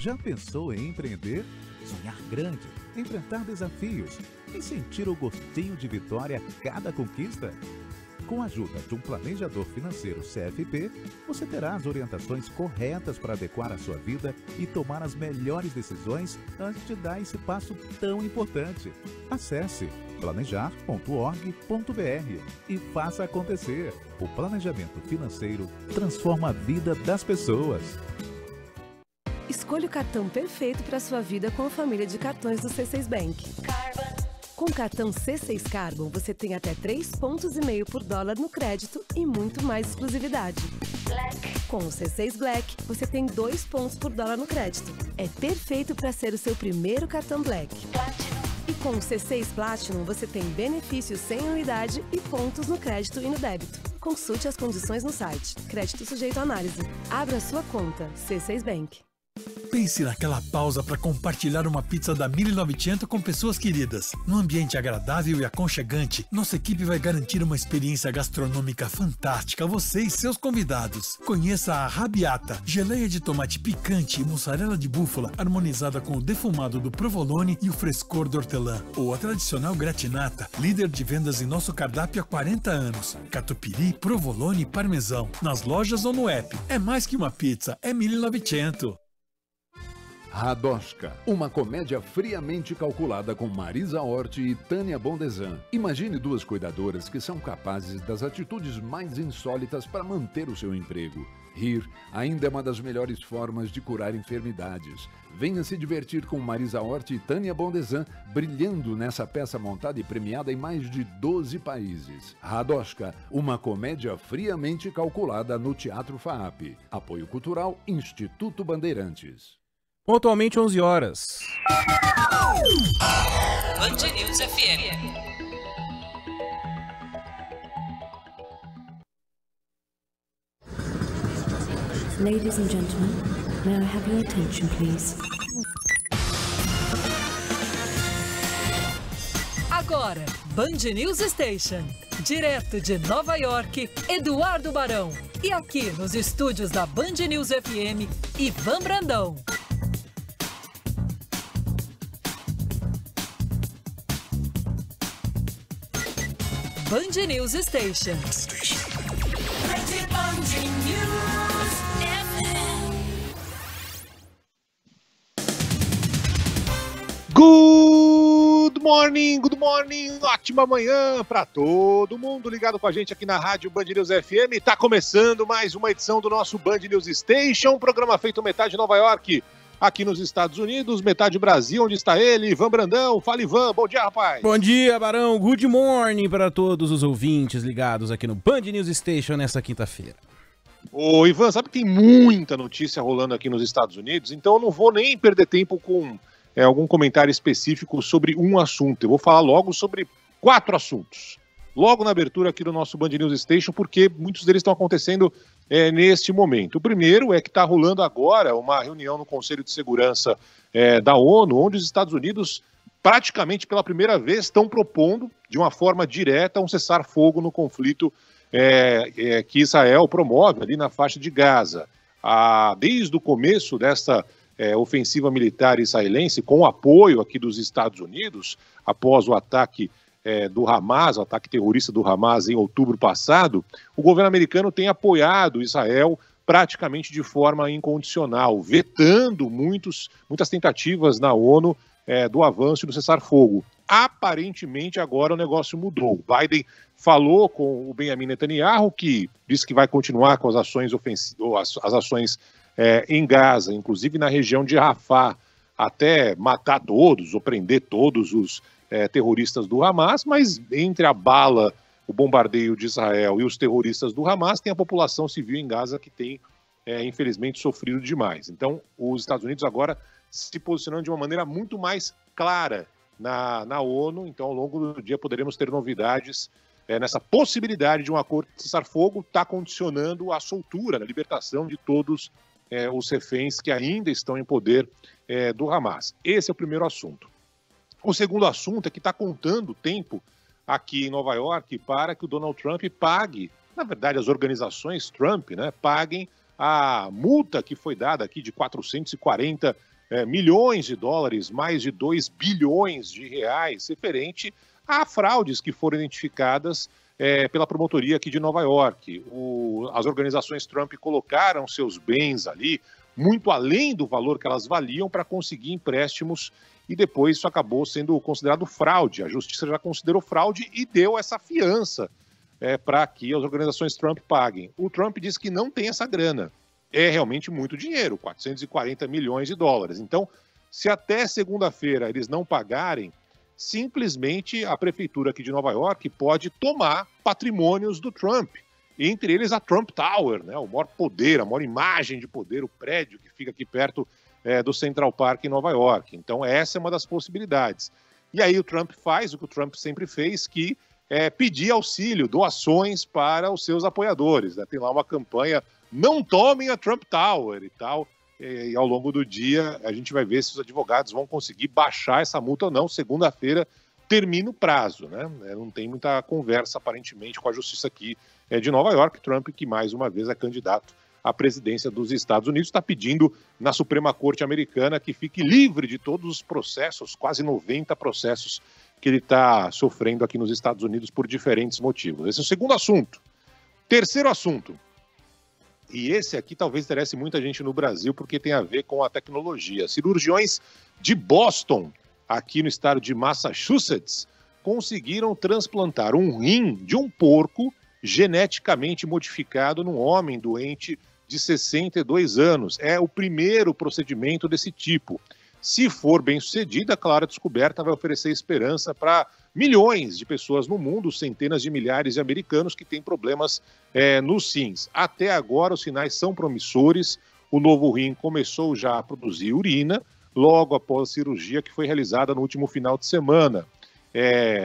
Já pensou em empreender? Sonhar grande, enfrentar desafios e sentir o gostinho de vitória a cada conquista? Com a ajuda de um planejador financeiro CFP, você terá as orientações corretas para adequar a sua vida e tomar as melhores decisões antes de dar esse passo tão importante. Acesse planejar.org.br e faça acontecer. O planejamento financeiro transforma a vida das pessoas. Escolha o cartão perfeito para a sua vida com a família de cartões do C6 Bank. Com o cartão C6 Carbon, você tem até 3,5 pontos por dólar no crédito e muito mais exclusividade. Black. Com o C6 Black, você tem 2 pontos por dólar no crédito. É perfeito para ser o seu primeiro cartão Black. Platinum. E com o C6 Platinum, você tem benefícios sem anuidade e pontos no crédito e no débito. Consulte as condições no site. Crédito sujeito à análise. Abra sua conta. C6 Bank. Pense naquela pausa para compartilhar uma pizza da 1900 com pessoas queridas. Num ambiente agradável e aconchegante, nossa equipe vai garantir uma experiência gastronômica fantástica a você e seus convidados. Conheça a Rabiata, geleia de tomate picante e mussarela de búfala, harmonizada com o defumado do provolone e o frescor do hortelã. Ou a tradicional gratinata, líder de vendas em nosso cardápio há 40 anos. Catupiry, provolone e parmesão, nas lojas ou no app. É mais que uma pizza, é 1900. Radoshka, uma comédia friamente calculada com Marisa Horti e Tânia Bondezan. Imagine duas cuidadoras que são capazes das atitudes mais insólitas para manter o seu emprego. Rir ainda é uma das melhores formas de curar enfermidades. Venha se divertir com Marisa Horti e Tânia Bondezan, brilhando nessa peça montada e premiada em mais de 12 países. Radoshka, uma comédia friamente calculada no Teatro FAAP. Apoio Cultural Instituto Bandeirantes. Pontualmente 11 horas. Band News FM. Ladies and gentlemen, may I have your attention, please? Agora, Band News Station. Direto de Nova York, Eduardo Barão. E aqui nos estúdios da Band News FM, Ivan Brandão. Band News Station. Good morning, ótima manhã para todo mundo ligado com a gente aqui na Rádio Band News FM. Está começando mais uma edição do nosso Band News Station, um programa feito metade Nova York, aqui nos Estados Unidos, metade Brasil, onde está ele, Ivan Brandão. Fala, Ivan, bom dia, rapaz. Bom dia, Barão, good morning para todos os ouvintes ligados aqui no Band News Station nessa quinta-feira. Ô, Ivan, sabe que tem muita notícia rolando aqui nos Estados Unidos, então eu não vou nem perder tempo com algum comentário específico sobre um assunto. Eu vou falar logo sobre 4 assuntos, logo na abertura aqui do nosso Band News Station, porque muitos deles estão acontecendo neste momento. O primeiro é que está rolando agora uma reunião no Conselho de Segurança da ONU, onde os Estados Unidos, praticamente pela primeira vez, estão propondo, de uma forma direta, um cessar-fogo no conflito que Israel promove ali na faixa de Gaza. Desde o começo dessa ofensiva militar israelense, com o apoio aqui dos Estados Unidos, após o ataque do Hamas, o ataque terrorista do Hamas em outubro passado, o governo americano tem apoiado Israel praticamente de forma incondicional, vetando muitas tentativas na ONU do avanço do cessar-fogo. Aparentemente agora o negócio mudou. Biden falou com o Benjamin Netanyahu, que disse que vai continuar com as ações ofensivas, as ações em Gaza, inclusive na região de Rafah, até matar todos ou prender todos os terroristas do Hamas, mas entre a bala, o bombardeio de Israel e os terroristas do Hamas, tem a população civil em Gaza que tem, infelizmente, sofrido demais. Então, os Estados Unidos agora se posicionando de uma maneira muito mais clara na ONU. Então, ao longo do dia, poderemos ter novidades nessa possibilidade de um acordo de cessar-fogo, está condicionando a soltura, a libertação de todos os reféns que ainda estão em poder do Hamas. Esse é o primeiro assunto. O segundo assunto é que está contando tempo aqui em Nova York para que o Donald Trump pague, na verdade as organizações Trump, paguem a multa que foi dada aqui de 440 milhões de dólares, mais de 2 bilhões de reais, referente a fraudes que foram identificadas pela promotoria aqui de Nova York. As organizações Trump colocaram seus bens ali, muito além do valor que elas valiam, para conseguir empréstimos, e depois isso acabou sendo considerado fraude. A justiça já considerou fraude e deu essa fiança para que as organizações Trump paguem. O Trump diz que não tem essa grana. É realmente muito dinheiro, 440 milhões de dólares. Então, se até segunda-feira eles não pagarem, simplesmente a prefeitura aqui de Nova York pode tomar patrimônios do Trump, entre eles a Trump Tower, né? O maior poder, a maior imagem de poder, o prédio que fica aqui perto do Central Park em Nova York. Então essa é uma das possibilidades. E aí o Trump faz o que o Trump sempre fez, que é pedir auxílio, doações para os seus apoiadores, né? Tem lá uma campanha, não tomem a Trump Tower e tal. E ao longo do dia a gente vai ver se os advogados vão conseguir baixar essa multa ou não. Segunda-feira termina o prazo, né? Não tem muita conversa, aparentemente, com a justiça aqui de Nova York. Trump, que mais uma vez é candidato à presidência dos Estados Unidos, está pedindo na Suprema Corte americana que fique livre de todos os processos, quase 90 processos que ele está sofrendo aqui nos Estados Unidos por diferentes motivos. Esse é o segundo assunto. Terceiro assunto. E esse aqui talvez interesse muita gente no Brasil, porque tem a ver com a tecnologia. Cirurgiões de Boston, aqui no estado de Massachusetts, conseguiram transplantar um rim de um porco geneticamente modificado num homem doente de 62 anos. É o primeiro procedimento desse tipo. Se for bem sucedida, claro, a descoberta vai oferecer esperança para milhões de pessoas no mundo, centenas de milhares de americanos que têm problemas nos rins. Até agora, os sinais são promissores. O novo rim começou já a produzir urina logo após a cirurgia que foi realizada no último final de semana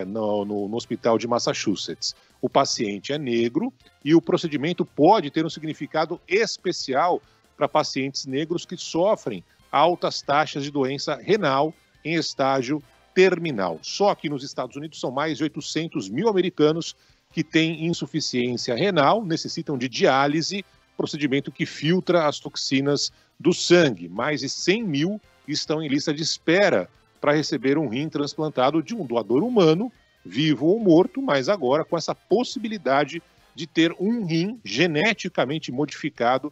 no hospital de Massachusetts. O paciente é negro e o procedimento pode ter um significado especial para pacientes negros que sofrem altas taxas de doença renal em estágio terminal. Só que nos Estados Unidos são mais de 800 mil americanos que têm insuficiência renal, necessitam de diálise, procedimento que filtra as toxinas do sangue. Mais de 100 mil estão em lista de espera para receber um rim transplantado de um doador humano, vivo ou morto, mas agora com essa possibilidade de ter um rim geneticamente modificado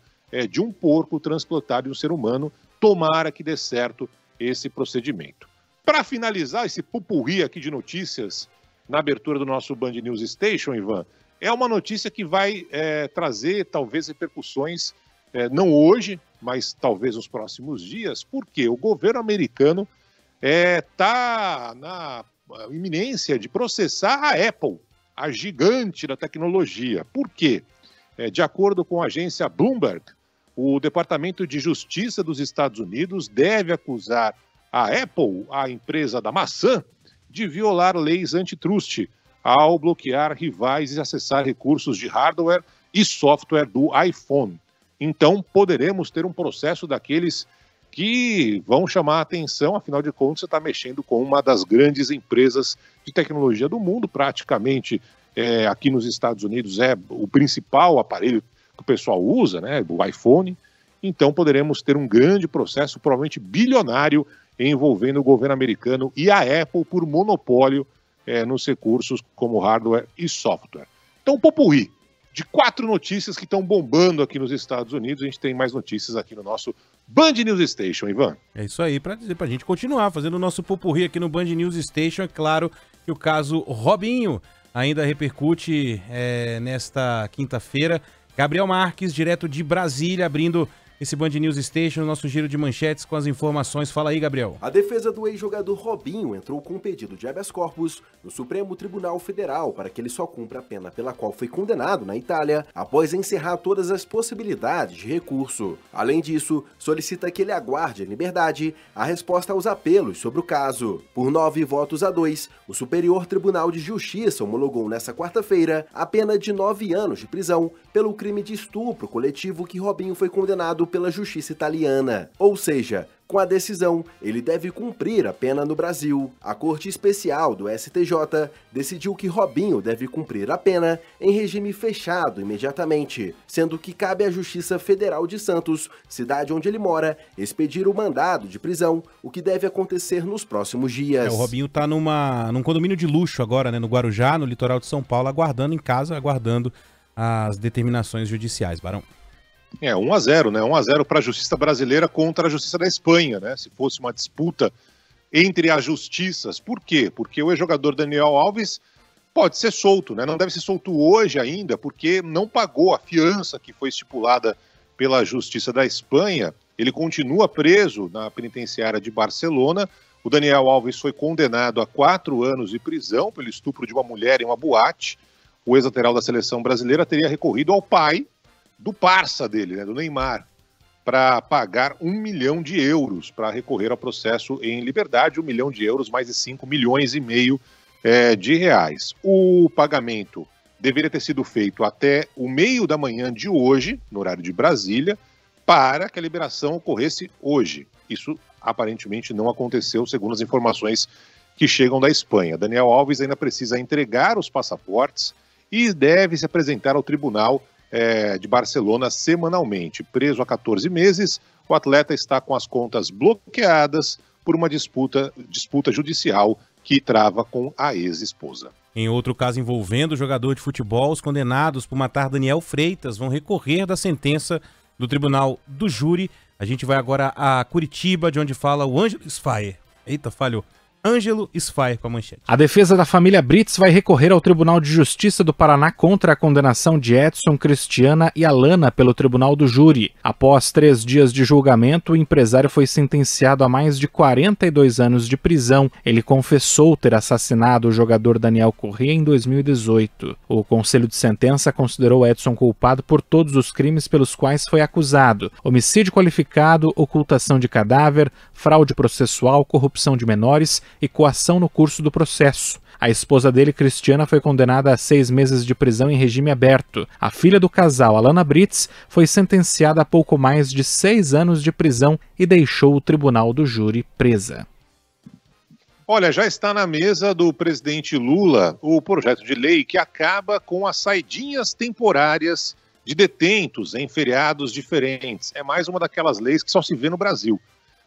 de um porco transplantado em um ser humano. Tomara que dê certo esse procedimento. Para finalizar esse pupurri aqui de notícias, na abertura do nosso Band News Station, Ivan, é uma notícia que vai trazer talvez repercussões, não hoje, mas talvez nos próximos dias, porque o governo americano está na iminência de processar a Apple, a gigante da tecnologia. Por quê? De acordo com a agência Bloomberg, o Departamento de Justiça dos Estados Unidos deve acusar a Apple, a empresa da maçã, de violar leis antitruste ao bloquear rivais e acessar recursos de hardware e software do iPhone. Então, poderemos ter um processo daqueles que vão chamar a atenção, afinal de contas, você está mexendo com uma das grandes empresas de tecnologia do mundo, praticamente aqui nos Estados Unidos é o principal aparelho que o pessoal usa, né, o iPhone. Então, poderemos ter um grande processo, provavelmente bilionário, envolvendo o governo americano e a Apple por monopólio nos recursos como hardware e software. Então, popurri de 4 notícias que estão bombando aqui nos Estados Unidos. A gente tem mais notícias aqui no nosso Band News Station, Ivan. É isso aí, para dizer para a gente continuar fazendo o nosso popurri aqui no Band News Station. É claro que o caso Robinho ainda repercute nesta quinta-feira. Gabriel Marques, direto de Brasília, abrindo esse Band News Station, nosso giro de manchetes com as informações. Fala aí, Gabriel. A defesa do ex-jogador Robinho entrou com um pedido de habeas corpus no Supremo Tribunal Federal para que ele só cumpra a pena pela qual foi condenado na Itália, após encerrar todas as possibilidades de recurso. Além disso, solicita que ele aguarde em liberdade a resposta aos apelos sobre o caso. Por 9 votos a 2, o Superior Tribunal de Justiça homologou nesta quarta-feira a pena de 9 anos de prisão pelo crime de estupro coletivo que Robinho foi condenado pela justiça italiana. Ou seja, com a decisão, ele deve cumprir a pena no Brasil. A Corte Especial do STJ decidiu que Robinho deve cumprir a pena em regime fechado imediatamente, sendo que cabe à Justiça Federal de Santos, cidade onde ele mora, expedir o mandado de prisão, o que deve acontecer nos próximos dias. O Robinho está num condomínio de luxo agora, né, no Guarujá, no litoral de São Paulo, aguardando em casa, aguardando as determinações judiciais, Barão. 1-0, né? 1-0 para a justiça brasileira contra a justiça da Espanha, né? Se fosse uma disputa entre as justiças. Por quê? Porque o ex-jogador Daniel Alves pode ser solto, né? Não deve ser solto hoje ainda, porque não pagou a fiança que foi estipulada pela justiça da Espanha. Ele continua preso na penitenciária de Barcelona. O Daniel Alves foi condenado a 4 anos de prisão pelo estupro de uma mulher em uma boate. O ex-lateral da seleção brasileira teria recorrido ao pai do parça dele, né, do Neymar, para pagar 1 milhão de euros para recorrer ao processo em liberdade, 1 milhão de euros, mais de 5,5 milhões de reais. O pagamento deveria ter sido feito até o meio da manhã de hoje, no horário de Brasília, para que a liberação ocorresse hoje. Isso aparentemente não aconteceu, segundo as informações que chegam da Espanha. Daniel Alves ainda precisa entregar os passaportes e deve se apresentar ao tribunal de Barcelona semanalmente. Preso há 14 meses, o atleta está com as contas bloqueadas por uma disputa judicial que trava com a ex-esposa. Em outro caso envolvendo o jogador de futebol, os condenados por matar Daniel Freitas vão recorrer da sentença do Tribunal do Júri. A gente vai agora a Curitiba, de onde fala o Ângelo Sfair. Eita, falhou. Ângelo Sfair com a manchete. A defesa da família Britz vai recorrer ao Tribunal de Justiça do Paraná contra a condenação de Edson, Cristiana e Alana pelo Tribunal do Júri. Após 3 dias de julgamento, o empresário foi sentenciado a mais de 42 anos de prisão. Ele confessou ter assassinado o jogador Daniel Corrêa em 2018. O Conselho de Sentença considerou Edson culpado por todos os crimes pelos quais foi acusado: homicídio qualificado, ocultação de cadáver, fraude processual, corrupção de menores e coação no curso do processo. A esposa dele, Cristiana, foi condenada a 6 meses de prisão em regime aberto. A filha do casal, Alana Britz, foi sentenciada a pouco mais de 6 anos de prisão e deixou o Tribunal do Júri presa. Olha, já está na mesa do presidente Lula o projeto de lei que acaba com as saidinhas temporárias de detentos em feriados diferentes. É mais uma daquelas leis que só se vê no Brasil.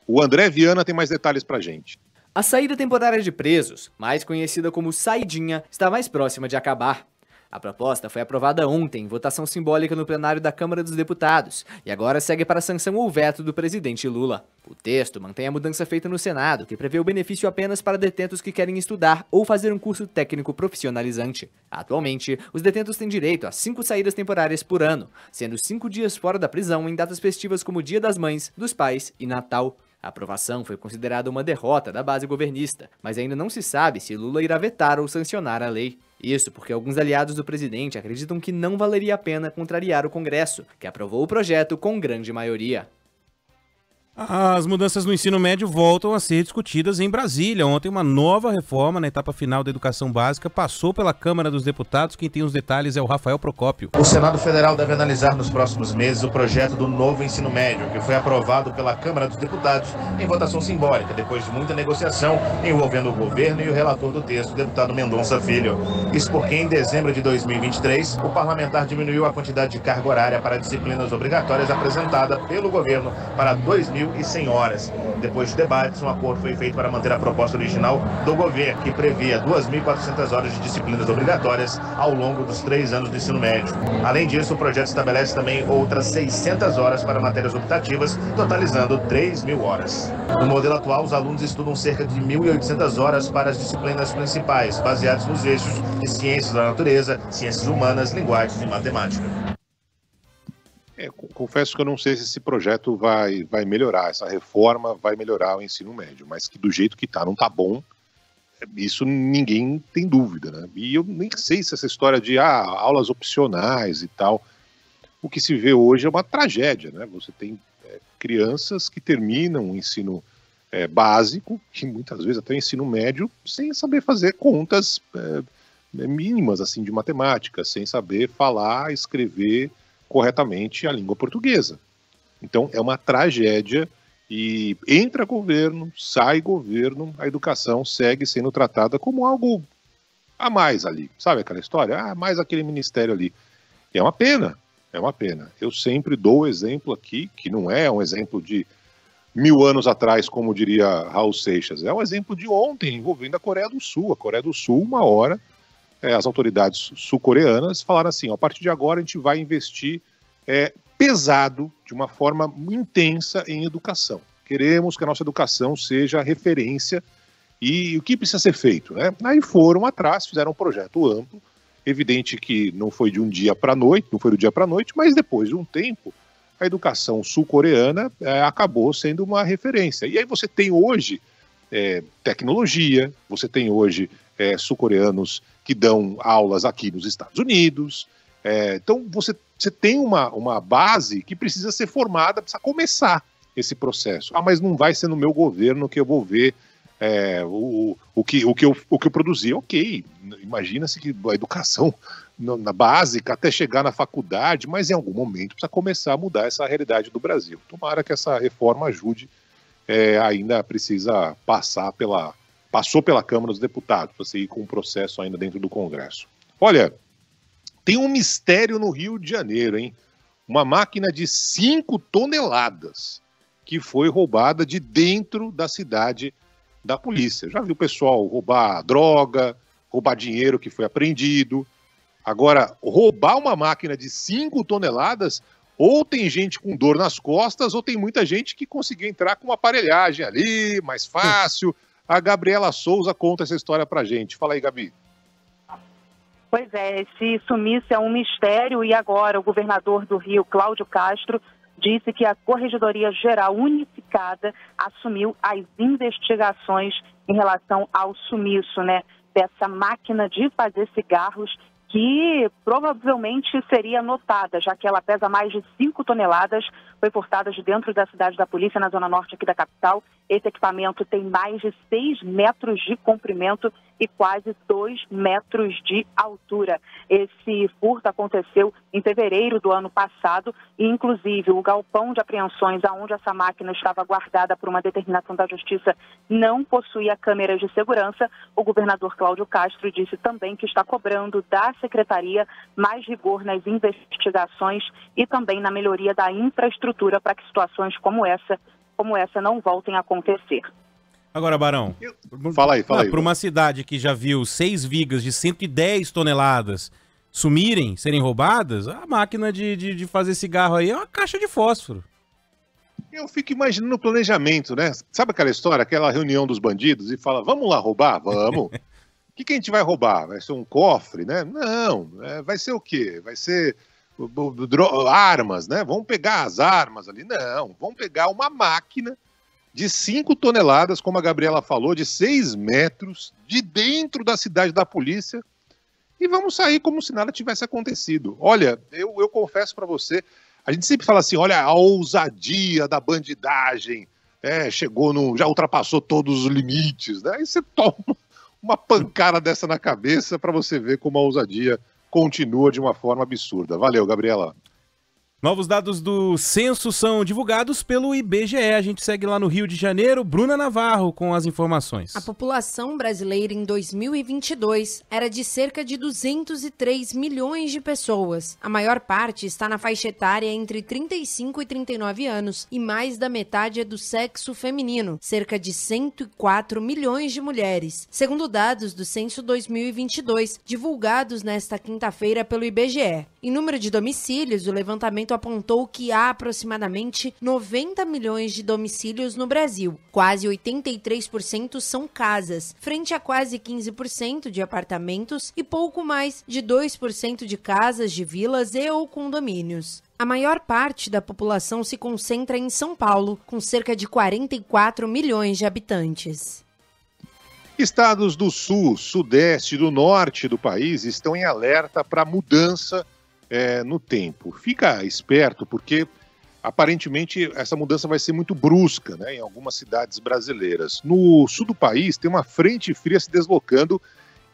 O André Viana tem mais detalhes pra gente. A saída temporária de presos, mais conhecida como saidinha, está mais próxima de acabar. A proposta foi aprovada ontem em votação simbólica no plenário da Câmara dos Deputados e agora segue para sanção ou veto do presidente Lula. O texto mantém a mudança feita no Senado, que prevê o benefício apenas para detentos que querem estudar ou fazer um curso técnico profissionalizante. Atualmente, os detentos têm direito a 5 saídas temporárias por ano, sendo 5 dias fora da prisão em datas festivas como Dia das Mães, dos Pais e Natal. A aprovação foi considerada uma derrota da base governista, mas ainda não se sabe se Lula irá vetar ou sancionar a lei. Isso porque alguns aliados do presidente acreditam que não valeria a pena contrariar o Congresso, que aprovou o projeto com grande maioria. As mudanças no ensino médio voltam a ser discutidas em Brasília. Ontem, uma nova reforma na etapa final da educação básica passou pela Câmara dos Deputados. Quem tem os detalhes é o Rafael Procópio. O Senado Federal deve analisar nos próximos meses o projeto do novo ensino médio, que foi aprovado pela Câmara dos Deputados em votação simbólica, depois de muita negociação envolvendo o governo e o relator do texto, o deputado Mendonça Filho. Isso porque, em dezembro de 2023, o parlamentar diminuiu a quantidade de carga horária para disciplinas obrigatórias apresentada pelo governo para 2.100 horas. Depois de debates, um acordo foi feito para manter a proposta original do governo, que previa 2.400 horas de disciplinas obrigatórias ao longo dos 3 anos do ensino médio. Além disso, o projeto estabelece também outras 600 horas para matérias optativas, totalizando 3.000 horas. No modelo atual, os alunos estudam cerca de 1.800 horas para as disciplinas principais, baseadas nos eixos de ciências da natureza, ciências humanas, linguagens e matemática. Confesso que eu não sei se esse projeto vai melhorar, essa reforma vai melhorar o ensino médio, mas que do jeito que está, não está bom, isso ninguém tem dúvida, né? E eu nem sei se essa história de aulas opcionais e tal, o que se vê hoje é uma tragédia, né? Você tem crianças que terminam o ensino básico, que muitas vezes até o ensino médio, sem saber fazer contas mínimas assim, de matemática, sem saber falar, escrever corretamente a língua portuguesa. Então é uma tragédia e entra governo, sai governo, a educação segue sendo tratada como algo a mais ali, sabe aquela história? Ah, mais aquele ministério ali. É uma pena, é uma pena. Eu sempre dou o exemplo aqui, que não é um exemplo de 1000 anos atrás, como diria Raul Seixas, é um exemplo de ontem, envolvendo a Coreia do Sul. A Coreia do Sul, uma hora, as autoridades sul-coreanas falaram assim, ó, a partir de agora a gente vai investir pesado, de uma forma intensa, em educação. Queremos que a nossa educação seja referência e o que precisa ser feito, né? Aí foram atrás, fizeram um projeto amplo, evidente que não foi de um dia para a noite, não foi do dia para a noite, mas depois de um tempo, a educação sul-coreana acabou sendo uma referência. E aí você tem hoje tecnologia, você tem hoje sul-coreanos que dão aulas aqui nos Estados Unidos. Então você tem uma base que precisa ser formada, precisa começar esse processo. Ah, mas não vai ser no meu governo que eu vou ver o que eu produzi. Ok, imagina-se que a educação na básica, até chegar na faculdade, mas em algum momento precisa começar a mudar essa realidade do Brasil. Tomara que essa reforma ajude, ainda precisa passar pela Câmara dos Deputados, para você ir com o processo ainda dentro do Congresso. Olha, tem um mistério no Rio de Janeiro, hein? Uma máquina de 5 toneladas que foi roubada de dentro da cidade da polícia. Já viu o pessoal roubar droga, roubar dinheiro que foi apreendido. Agora, roubar uma máquina de 5 toneladas, ou tem gente com dor nas costas, ou tem muita gente que conseguiu entrar com uma aparelhagem ali, mais fácil. A Gabriela Souza conta essa história pra gente. Fala aí, Gabi. Pois é, esse sumiço é um mistério e agora o governador do Rio, Cláudio Castro, disse que a Corregedoria Geral Unificada assumiu as investigações em relação ao sumiço, né, dessa máquina de fazer cigarros, que provavelmente seria anotada, já que ela pesa mais de 5 toneladas, foi furtada de dentro da cidade da polícia, na zona norte aqui da capital. Esse equipamento tem mais de 6 metros de comprimento e quase 2 metros de altura. Esse furto aconteceu em fevereiro do ano passado e, inclusive, o galpão de apreensões aonde essa máquina estava guardada por uma determinação da Justiça não possuía câmeras de segurança. O governador Cláudio Castro disse também que está cobrando da Secretaria mais rigor nas investigações e também na melhoria da infraestrutura para que situações como essa não voltem a acontecer. Agora, Barão, fala aí. Para uma cidade que já viu 6 vigas de 110 toneladas sumirem, serem roubadas, a máquina de fazer cigarro aí é uma caixa de fósforo. Eu fico imaginando o planejamento, né? Sabe aquela história, aquela reunião dos bandidos e fala, vamos lá roubar? Vamos. O que a gente vai roubar? Vai ser um cofre, né? Não, vai ser o quê? Vai ser armas, né? Vamos pegar as armas ali? Não, vamos pegar uma máquina de 5 toneladas, como a Gabriela falou, de 6 metros, de dentro da cidade da polícia, e vamos sair como se nada tivesse acontecido. Olha, eu confesso para você, a gente sempre fala assim, olha a ousadia da bandidagem, já ultrapassou todos os limites, né? Aí você toma uma pancada dessa na cabeça para você ver como a ousadia continua de uma forma absurda. Valeu, Gabriela. Novos dados do censo são divulgados pelo IBGE. A gente segue lá no Rio de Janeiro. Bruna Navarro com as informações. A população brasileira em 2022 era de cerca de 203 milhões de pessoas. A maior parte está na faixa etária entre 35 e 39 anos e mais da metade é do sexo feminino, cerca de 104 milhões de mulheres. Segundo dados do Censo 2022, divulgados nesta quinta-feira pelo IBGE. Em número de domicílios, o levantamento apontou que há aproximadamente 90 milhões de domicílios no Brasil. Quase 83% são casas, frente a quase 15% de apartamentos e pouco mais de 2% de casas de vilas e ou condomínios. A maior parte da população se concentra em São Paulo, com cerca de 44 milhões de habitantes. Estados do Sul, Sudeste e do Norte do país estão em alerta para mudança no tempo. Fica esperto porque aparentemente essa mudança vai ser muito brusca, né, em algumas cidades brasileiras. No sul do país tem uma frente fria se deslocando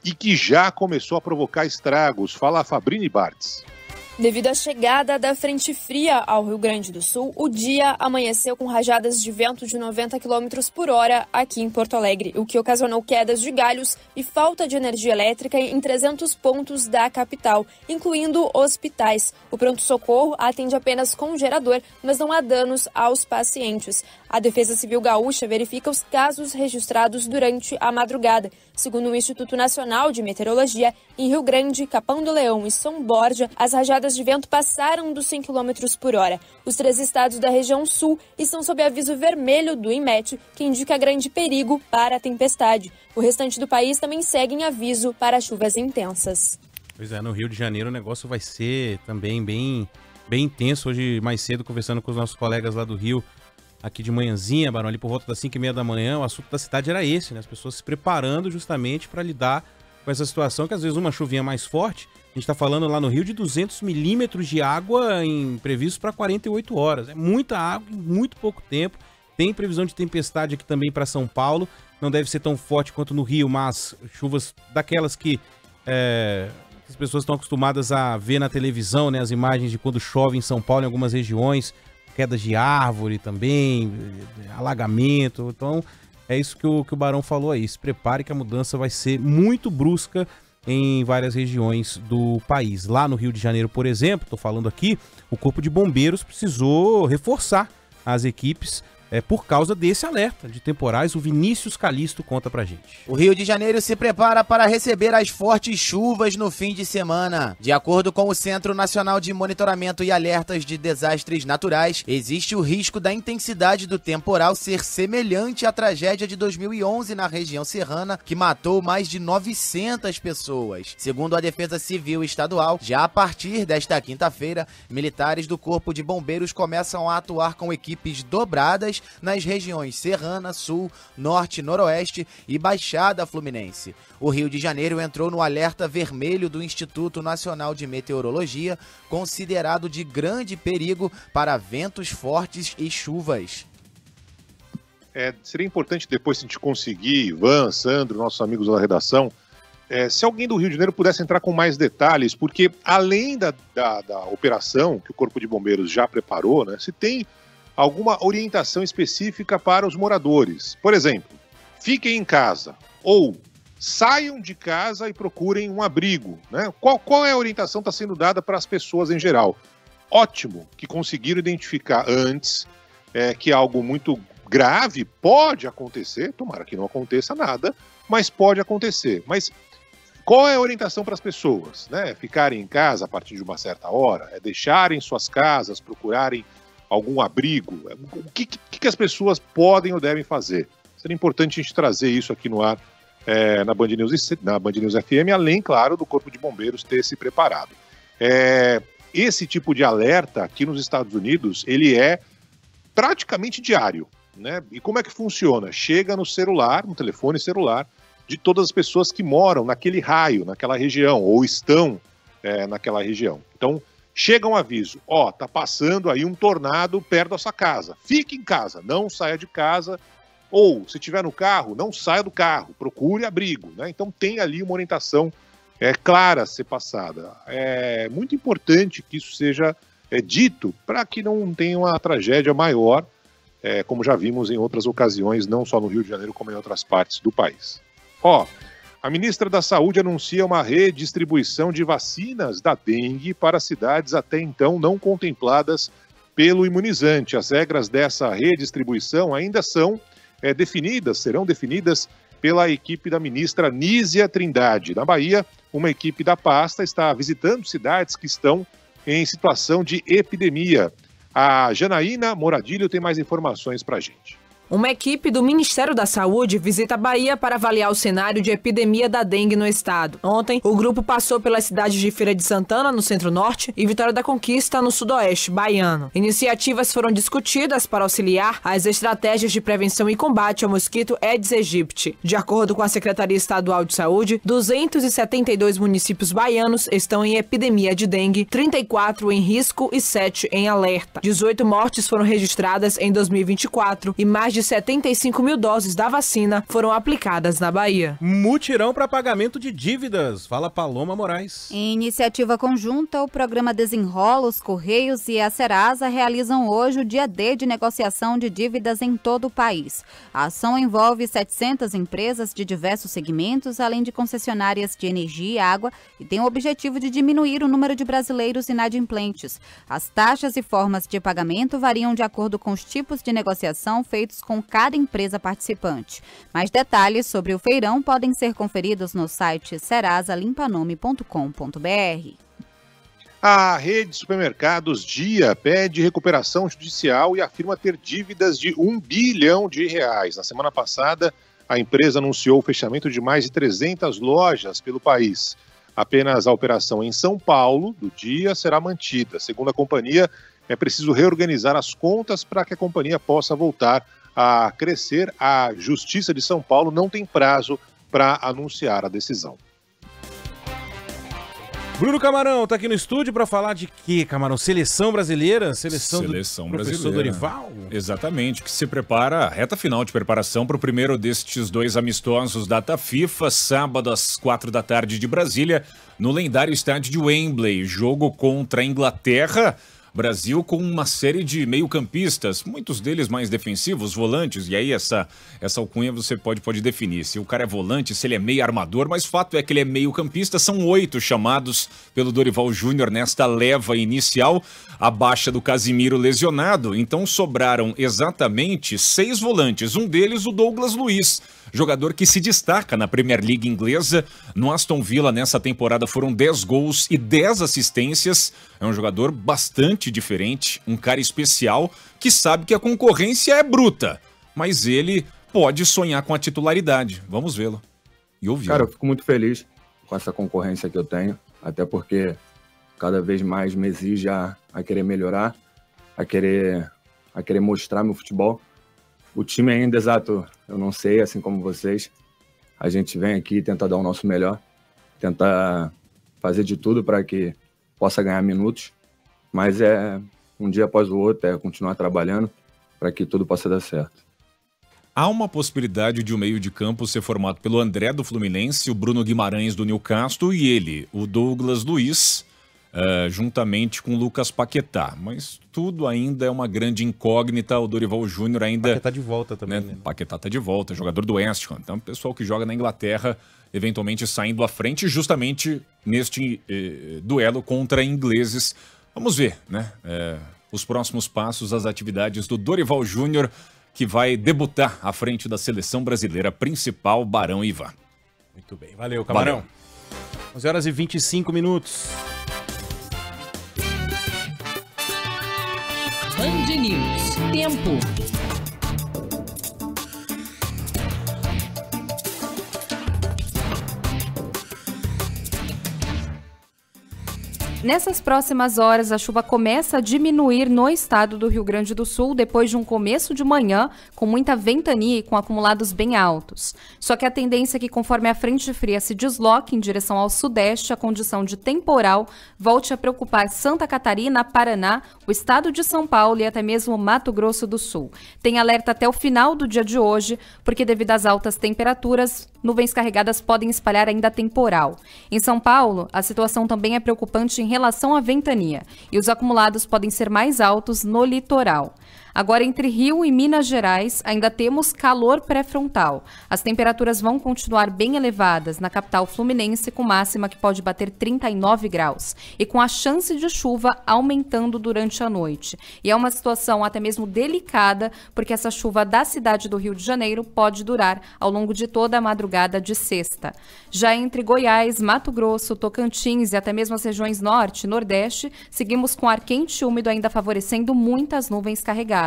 e que já começou a provocar estragos. Fala a Fabrini Bartz. Devido à chegada da frente fria ao Rio Grande do Sul, o dia amanheceu com rajadas de vento de 90 km por hora aqui em Porto Alegre, o que ocasionou quedas de galhos e falta de energia elétrica em 300 pontos da capital, incluindo hospitais. O pronto-socorro atende apenas com um gerador, mas não há danos aos pacientes. A Defesa Civil Gaúcha verifica os casos registrados durante a madrugada. Segundo o Instituto Nacional de Meteorologia, em Rio Grande, Capão do Leão e São Borja, as rajadas de vento passaram dos 100 km por hora. Os 3 estados da região sul estão sob aviso vermelho do IMET, que indica grande perigo para a tempestade. O restante do país também segue em aviso para chuvas intensas. Pois é, no Rio de Janeiro o negócio vai ser também bem intenso. Hoje, mais cedo, conversando com os nossos colegas lá do Rio, aqui de manhãzinha, Barão, ali por volta das 5h30 da manhã, o assunto da cidade era esse, né? As pessoas se preparando justamente para lidar com essa situação, que às vezes uma chuvinha mais forte, a gente está falando lá no Rio de 200 milímetros de água previstos para 48 horas. É muita água em muito pouco tempo. Tem previsão de tempestade aqui também para São Paulo. Não deve ser tão forte quanto no Rio, mas chuvas daquelas que as pessoas estão acostumadas a ver na televisão, né? As imagens de quando chove em São Paulo, em algumas regiões, quedas de árvore também, alagamento. Então, é isso que o Barão falou aí. Se prepare que a mudança vai ser muito brusca em várias regiões do país. Lá no Rio de Janeiro, por exemplo, estou falando aqui, o Corpo de Bombeiros precisou reforçar as equipes por causa desse alerta de temporais. O Vinícius Calisto conta pra gente. O Rio de Janeiro se prepara para receber as fortes chuvas no fim de semana. De acordo com o Centro Nacional de Monitoramento e Alertas de Desastres Naturais, existe o risco da intensidade do temporal ser semelhante à tragédia de 2011 na região serrana, que matou mais de 900 pessoas. Segundo a Defesa Civil Estadual, já a partir desta quinta-feira, militares do Corpo de Bombeiros começam a atuar com equipes dobradas nas regiões Serrana, Sul, Norte, Noroeste e Baixada Fluminense. O Rio de Janeiro entrou no alerta vermelho do Instituto Nacional de Meteorologia, considerado de grande perigo para ventos fortes e chuvas. Seria importante depois, se a gente conseguir, Ivan, Sandro, nossos amigos da redação, se alguém do Rio de Janeiro pudesse entrar com mais detalhes, porque além da operação que o Corpo de Bombeiros já preparou, né, se tem alguma orientação específica para os moradores. Por exemplo, fiquem em casa ou saiam de casa e procurem um abrigo, né? Qual é a orientação que está sendo dada para as pessoas em geral? Ótimo que conseguiram identificar antes que algo muito grave pode acontecer, tomara que não aconteça nada, mas pode acontecer. Mas qual é a orientação para as pessoas, né? Ficarem em casa a partir de uma certa hora, deixarem suas casas, procurarem algum abrigo? O que as pessoas podem ou devem fazer? Seria importante a gente trazer isso aqui no ar na Band News FM, além, claro, do Corpo de Bombeiros ter se preparado. Esse tipo de alerta aqui nos Estados Unidos, ele é praticamente diário, né? E como é que funciona? Chega no celular, no telefone celular, de todas as pessoas que moram naquele raio, naquela região, ou estão naquela região. Então, chega um aviso, tá passando aí um tornado perto da sua casa, fique em casa, não saia de casa, ou se tiver no carro, não saia do carro, procure abrigo, né? Então tem ali uma orientação clara a ser passada. É muito importante que isso seja dito para que não tenha uma tragédia maior, como já vimos em outras ocasiões, não só no Rio de Janeiro, como em outras partes do país. A ministra da Saúde anuncia uma redistribuição de vacinas da dengue para cidades até então não contempladas pelo imunizante. As regras dessa redistribuição ainda serão definidas pela equipe da ministra Nízia Trindade. Na Bahia, uma equipe da pasta está visitando cidades que estão em situação de epidemia. A Janaína Moradilho tem mais informações para a gente. Uma equipe do Ministério da Saúde visita a Bahia para avaliar o cenário de epidemia da dengue no estado. Ontem, o grupo passou pelas cidades de Feira de Santana, no centro-norte, e Vitória da Conquista, no sudoeste baiano. Iniciativas foram discutidas para auxiliar as estratégias de prevenção e combate ao mosquito Aedes aegypti. De acordo com a Secretaria Estadual de Saúde, 272 municípios baianos estão em epidemia de dengue, 34 em risco e 7 em alerta. 18 mortes foram registradas em 2024 e mais de de 75 mil doses da vacina foram aplicadas na Bahia. Mutirão para pagamento de dívidas, fala Paloma Moraes. Em iniciativa conjunta, o programa Desenrola, os Correios e a Serasa realizam hoje o dia D de negociação de dívidas em todo o país. A ação envolve 700 empresas de diversos segmentos, além de concessionárias de energia e água, e tem o objetivo de diminuir o número de brasileiros inadimplentes. As taxas e formas de pagamento variam de acordo com os tipos de negociação feitos com cada empresa participante. Mais detalhes sobre o feirão podem ser conferidos no site serasalimpanome.com.br. A rede de supermercados Dia pede recuperação judicial e afirma ter dívidas de R$1 bilhão. Na semana passada, a empresa anunciou o fechamento de mais de 300 lojas pelo país. Apenas a operação em São Paulo, do Dia, será mantida. Segundo a companhia, é preciso reorganizar as contas para que a companhia possa voltar a crescer. A Justiça de São Paulo não tem prazo para anunciar a decisão. Bruno Camarão tá aqui no estúdio para falar de quê, Camarão? Seleção brasileira? Seleção do professor Dorival? Exatamente, que se prepara a reta final de preparação para o primeiro destes dois amistosos data FIFA, sábado às 16h de Brasília, no lendário estádio de Wembley, jogo contra a Inglaterra. Brasil com uma série de meio-campistas, muitos deles mais defensivos, volantes, e aí essa alcunha você pode definir, se o cara é volante, se ele é meio armador, mas o fato é que ele é meio-campista. São 8 chamados pelo Dorival Júnior nesta leva inicial, a baixa do Casimiro lesionado, então sobraram exatamente 6 volantes, um deles o Douglas Luiz, jogador que se destaca na Premier League inglesa. No Aston Villa nessa temporada foram 10 gols e 10 assistências, é um jogador bastante diferente, um cara especial que sabe que a concorrência é bruta, mas ele pode sonhar com a titularidade. Vamos vê-lo e ouvi-lo. Cara, eu fico muito feliz com essa concorrência que eu tenho, até porque cada vez mais me exige a querer melhorar, a querer mostrar meu futebol. O time ainda, exato, eu não sei, assim como vocês. A gente vem aqui e tenta dar o nosso melhor, tentar fazer de tudo para que possa ganhar minutos, mas é um dia após o outro, é continuar trabalhando para que tudo possa dar certo. Há uma possibilidade de um meio de campo ser formado pelo André do Fluminense, o Bruno Guimarães do Newcastle e ele, o Douglas Luiz, juntamente com o Lucas Paquetá, mas tudo ainda é uma grande incógnita. O Dorival Júnior ainda... Paquetá de volta também, né? Paquetá tá de volta, jogador do West Ham. Então, o pessoal que joga na Inglaterra, eventualmente saindo à frente, justamente neste duelo contra ingleses. Vamos ver, né? Os próximos passos, as atividades do Dorival Júnior, que vai debutar à frente da seleção brasileira principal, Barão e Ivan. Muito bem, valeu, Camarão. 11h25. Band News, tempo. Nessas próximas horas, a chuva começa a diminuir no estado do Rio Grande do Sul depois de um começo de manhã com muita ventania e com acumulados bem altos. Só que a tendência é que conforme a frente fria se desloque em direção ao sudeste, a condição de temporal volte a preocupar Santa Catarina, Paraná, o estado de São Paulo e até mesmo Mato Grosso do Sul. Tem alerta até o final do dia de hoje, porque devido às altas temperaturas, nuvens carregadas podem espalhar ainda temporal. Em São Paulo, a situação também é preocupante em relação à ventania, e os acumulados podem ser mais altos no litoral. Agora, entre Rio e Minas Gerais, ainda temos calor pré-frontal. As temperaturas vão continuar bem elevadas na capital fluminense, com máxima que pode bater 39 graus, e com a chance de chuva aumentando durante a noite. E é uma situação até mesmo delicada, porque essa chuva da cidade do Rio de Janeiro pode durar ao longo de toda a madrugada de sexta. Já entre Goiás, Mato Grosso, Tocantins e até mesmo as regiões norte e nordeste, seguimos com ar quente e úmido ainda favorecendo muitas nuvens carregadas,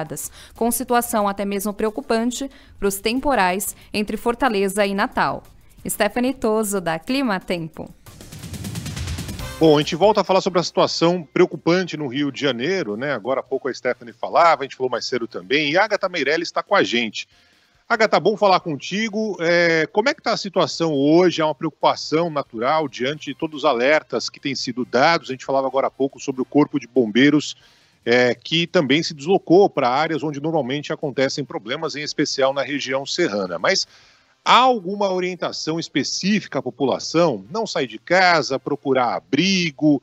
com situação até mesmo preocupante para os temporais entre Fortaleza e Natal. Stephanie Toso, da Clima Tempo. Bom, a gente volta a falar sobre a situação preocupante no Rio de Janeiro, né? Agora há pouco a Stephanie falava, a gente falou mais cedo também, e a Agatha Meirelles está com a gente. Agatha, bom falar contigo. Como é que está a situação hoje? Há uma preocupação natural diante de todos os alertas que têm sido dados. A gente falava agora há pouco sobre o Corpo de Bombeiros que também se deslocou para áreas onde normalmente acontecem problemas, em especial na região serrana. Mas há alguma orientação específica à população? Não sair de casa, procurar abrigo,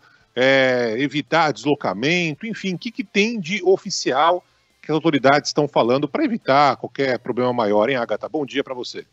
evitar deslocamento, enfim, o que tem de oficial que as autoridades estão falando para evitar qualquer problema maior, hein, Agatha? Bom dia para você.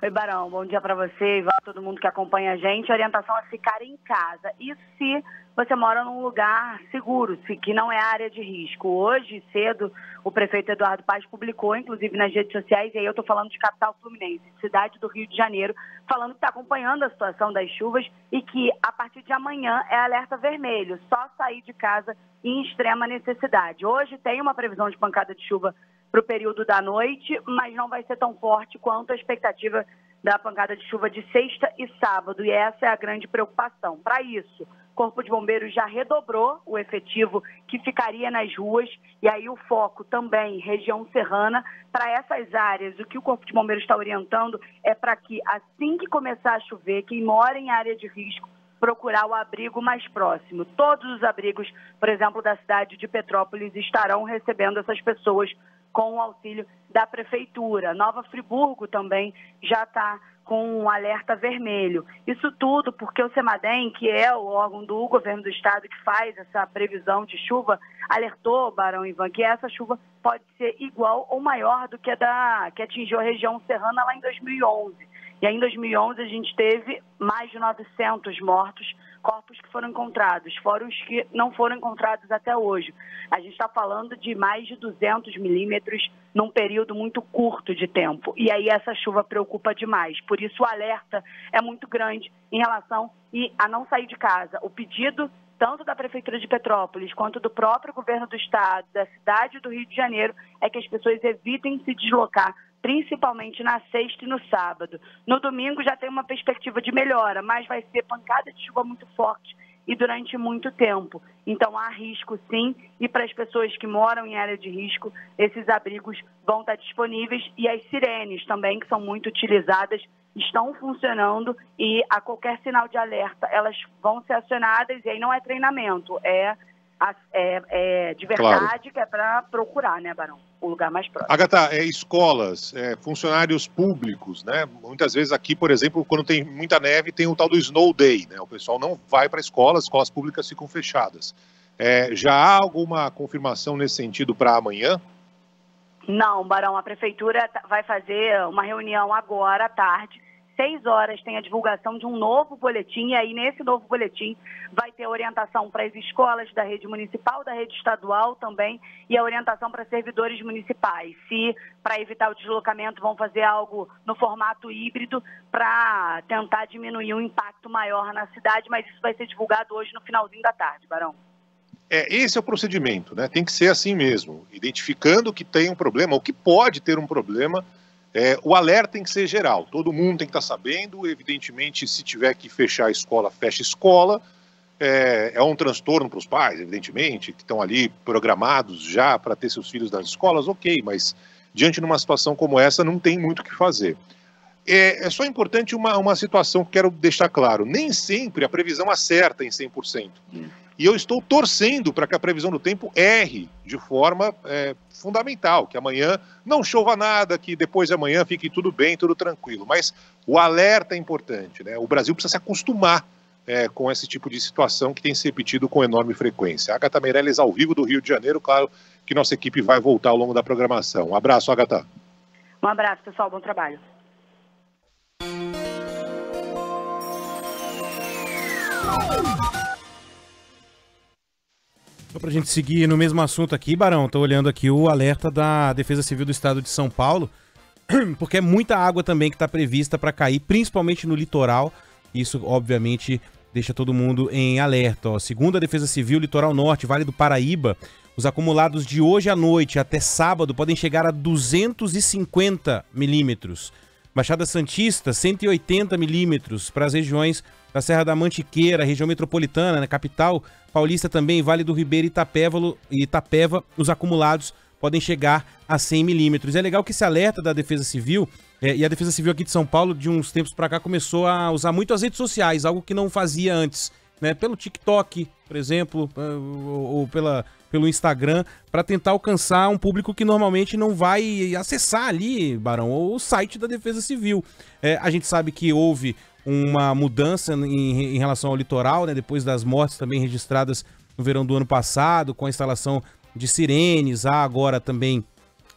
Oi, Barão, bom dia para você, Ivan, todo mundo que acompanha a gente. A orientação é ficar em casa. E se você mora num lugar seguro, que não é área de risco? Hoje, cedo, o prefeito Eduardo Paes publicou, inclusive nas redes sociais, e aí eu estou falando de capital fluminense, cidade do Rio de Janeiro, falando que está acompanhando a situação das chuvas e que a partir de amanhã é alerta vermelho, só sair de casa em extrema necessidade. Hoje tem uma previsão de pancada de chuva para o período da noite, mas não vai ser tão forte quanto a expectativa da pancada de chuva de sexta e sábado, e essa é a grande preocupação. Para isso, o Corpo de Bombeiros já redobrou o efetivo que ficaria nas ruas, e aí o foco também, região serrana, para essas áreas. O que o Corpo de Bombeiros está orientando é para que, assim que começar a chover, quem mora em área de risco, procurar o abrigo mais próximo. Todos os abrigos, por exemplo, da cidade de Petrópolis, estarão recebendo essas pessoas com o auxílio da Prefeitura. Nova Friburgo também já está com um alerta vermelho. Isso tudo porque o CEMADEM, que é o órgão do governo do estado que faz essa previsão de chuva, alertou, Barão, Ivan, que essa chuva pode ser igual ou maior do que a que atingiu a região serrana lá em 2011. E aí, em 2011, a gente teve mais de 900 mortos, corpos que foram encontrados, fora os que não foram encontrados até hoje. A gente está falando de mais de 200 milímetros num período muito curto de tempo. E aí essa chuva preocupa demais. Por isso o alerta é muito grande em relação a não sair de casa. O pedido tanto da Prefeitura de Petrópolis quanto do próprio governo do estado, da cidade do Rio de Janeiro, é que as pessoas evitem se deslocar, principalmente na sexta e no sábado. No domingo já tem uma perspectiva de melhora, mas vai ser pancada de chuva muito forte e durante muito tempo. Então há risco sim, e para as pessoas que moram em área de risco, esses abrigos vão estar disponíveis, e as sirenes também, que são muito utilizadas, estão funcionando, e a qualquer sinal de alerta elas vão ser acionadas, e aí não é treinamento, é de verdade, claro, que é para procurar, né, Barão, o lugar mais próximo. Agatha, escolas, funcionários públicos, né? Muitas vezes aqui, por exemplo, quando tem muita neve, tem o tal do snow day, né? O pessoal não vai para a escola, as escolas públicas ficam fechadas. Já há alguma confirmação nesse sentido para amanhã? Não, Barão, a prefeitura vai fazer uma reunião agora à tarde. 6 horas tem a divulgação de um novo boletim, e aí nesse novo boletim vai ter orientação para as escolas da rede municipal, da rede estadual também, e a orientação para servidores municipais. Se, para evitar o deslocamento, vão fazer algo no formato híbrido para tentar diminuir o impacto maior na cidade, mas isso vai ser divulgado hoje no finalzinho da tarde, Barão. Esse é o procedimento, né? Tem que ser assim mesmo, identificando que tem um problema, ou que pode ter um problema. O alerta tem que ser geral, todo mundo tem que estar sabendo. Evidentemente, se tiver que fechar a escola, fecha a escola. É um transtorno para os pais, evidentemente, que estão ali programados já para ter seus filhos nas escolas, ok, mas diante de uma situação como essa, não tem muito o que fazer. É só importante uma situação que quero deixar claro: nem sempre a previsão acerta em 100%. E eu estou torcendo para que a previsão do tempo erre de forma fundamental, que amanhã não chova nada, que depois de amanhã fique tudo bem, tudo tranquilo. Mas o alerta é importante, né? O Brasil precisa se acostumar com esse tipo de situação que tem se repetido com enorme frequência. Agatha Meirelles, ao vivo do Rio de Janeiro. Claro que nossa equipe vai voltar ao longo da programação. Um abraço, Agatha. Um abraço, pessoal. Bom trabalho. Só pra gente seguir no mesmo assunto aqui, Barão, tô olhando aqui o alerta da Defesa Civil do Estado de São Paulo, porque é muita água também que tá prevista para cair, principalmente no litoral. Isso, obviamente, deixa todo mundo em alerta. Ó, segundo a Defesa Civil, Litoral Norte, Vale do Paraíba, os acumulados de hoje à noite até sábado podem chegar a 250 milímetros. Baixada Santista, 180 milímetros para as regiões da Serra da Mantiqueira, região metropolitana, na capital paulista também, Vale do Ribeira e Itapeva, os acumulados podem chegar a 100 milímetros. É legal que esse alerta da Defesa Civil, e a Defesa Civil aqui de São Paulo, de uns tempos para cá, começou a usar muito as redes sociais, algo que não fazia antes, né? Pelo TikTok, por exemplo, ou pelo Instagram, para tentar alcançar um público que normalmente não vai acessar ali, Barão, ou o site da Defesa Civil. É, a gente sabe que houve uma mudança em relação ao litoral, né, depois das mortes também registradas no verão do ano passado, com a instalação de sirenes, há agora também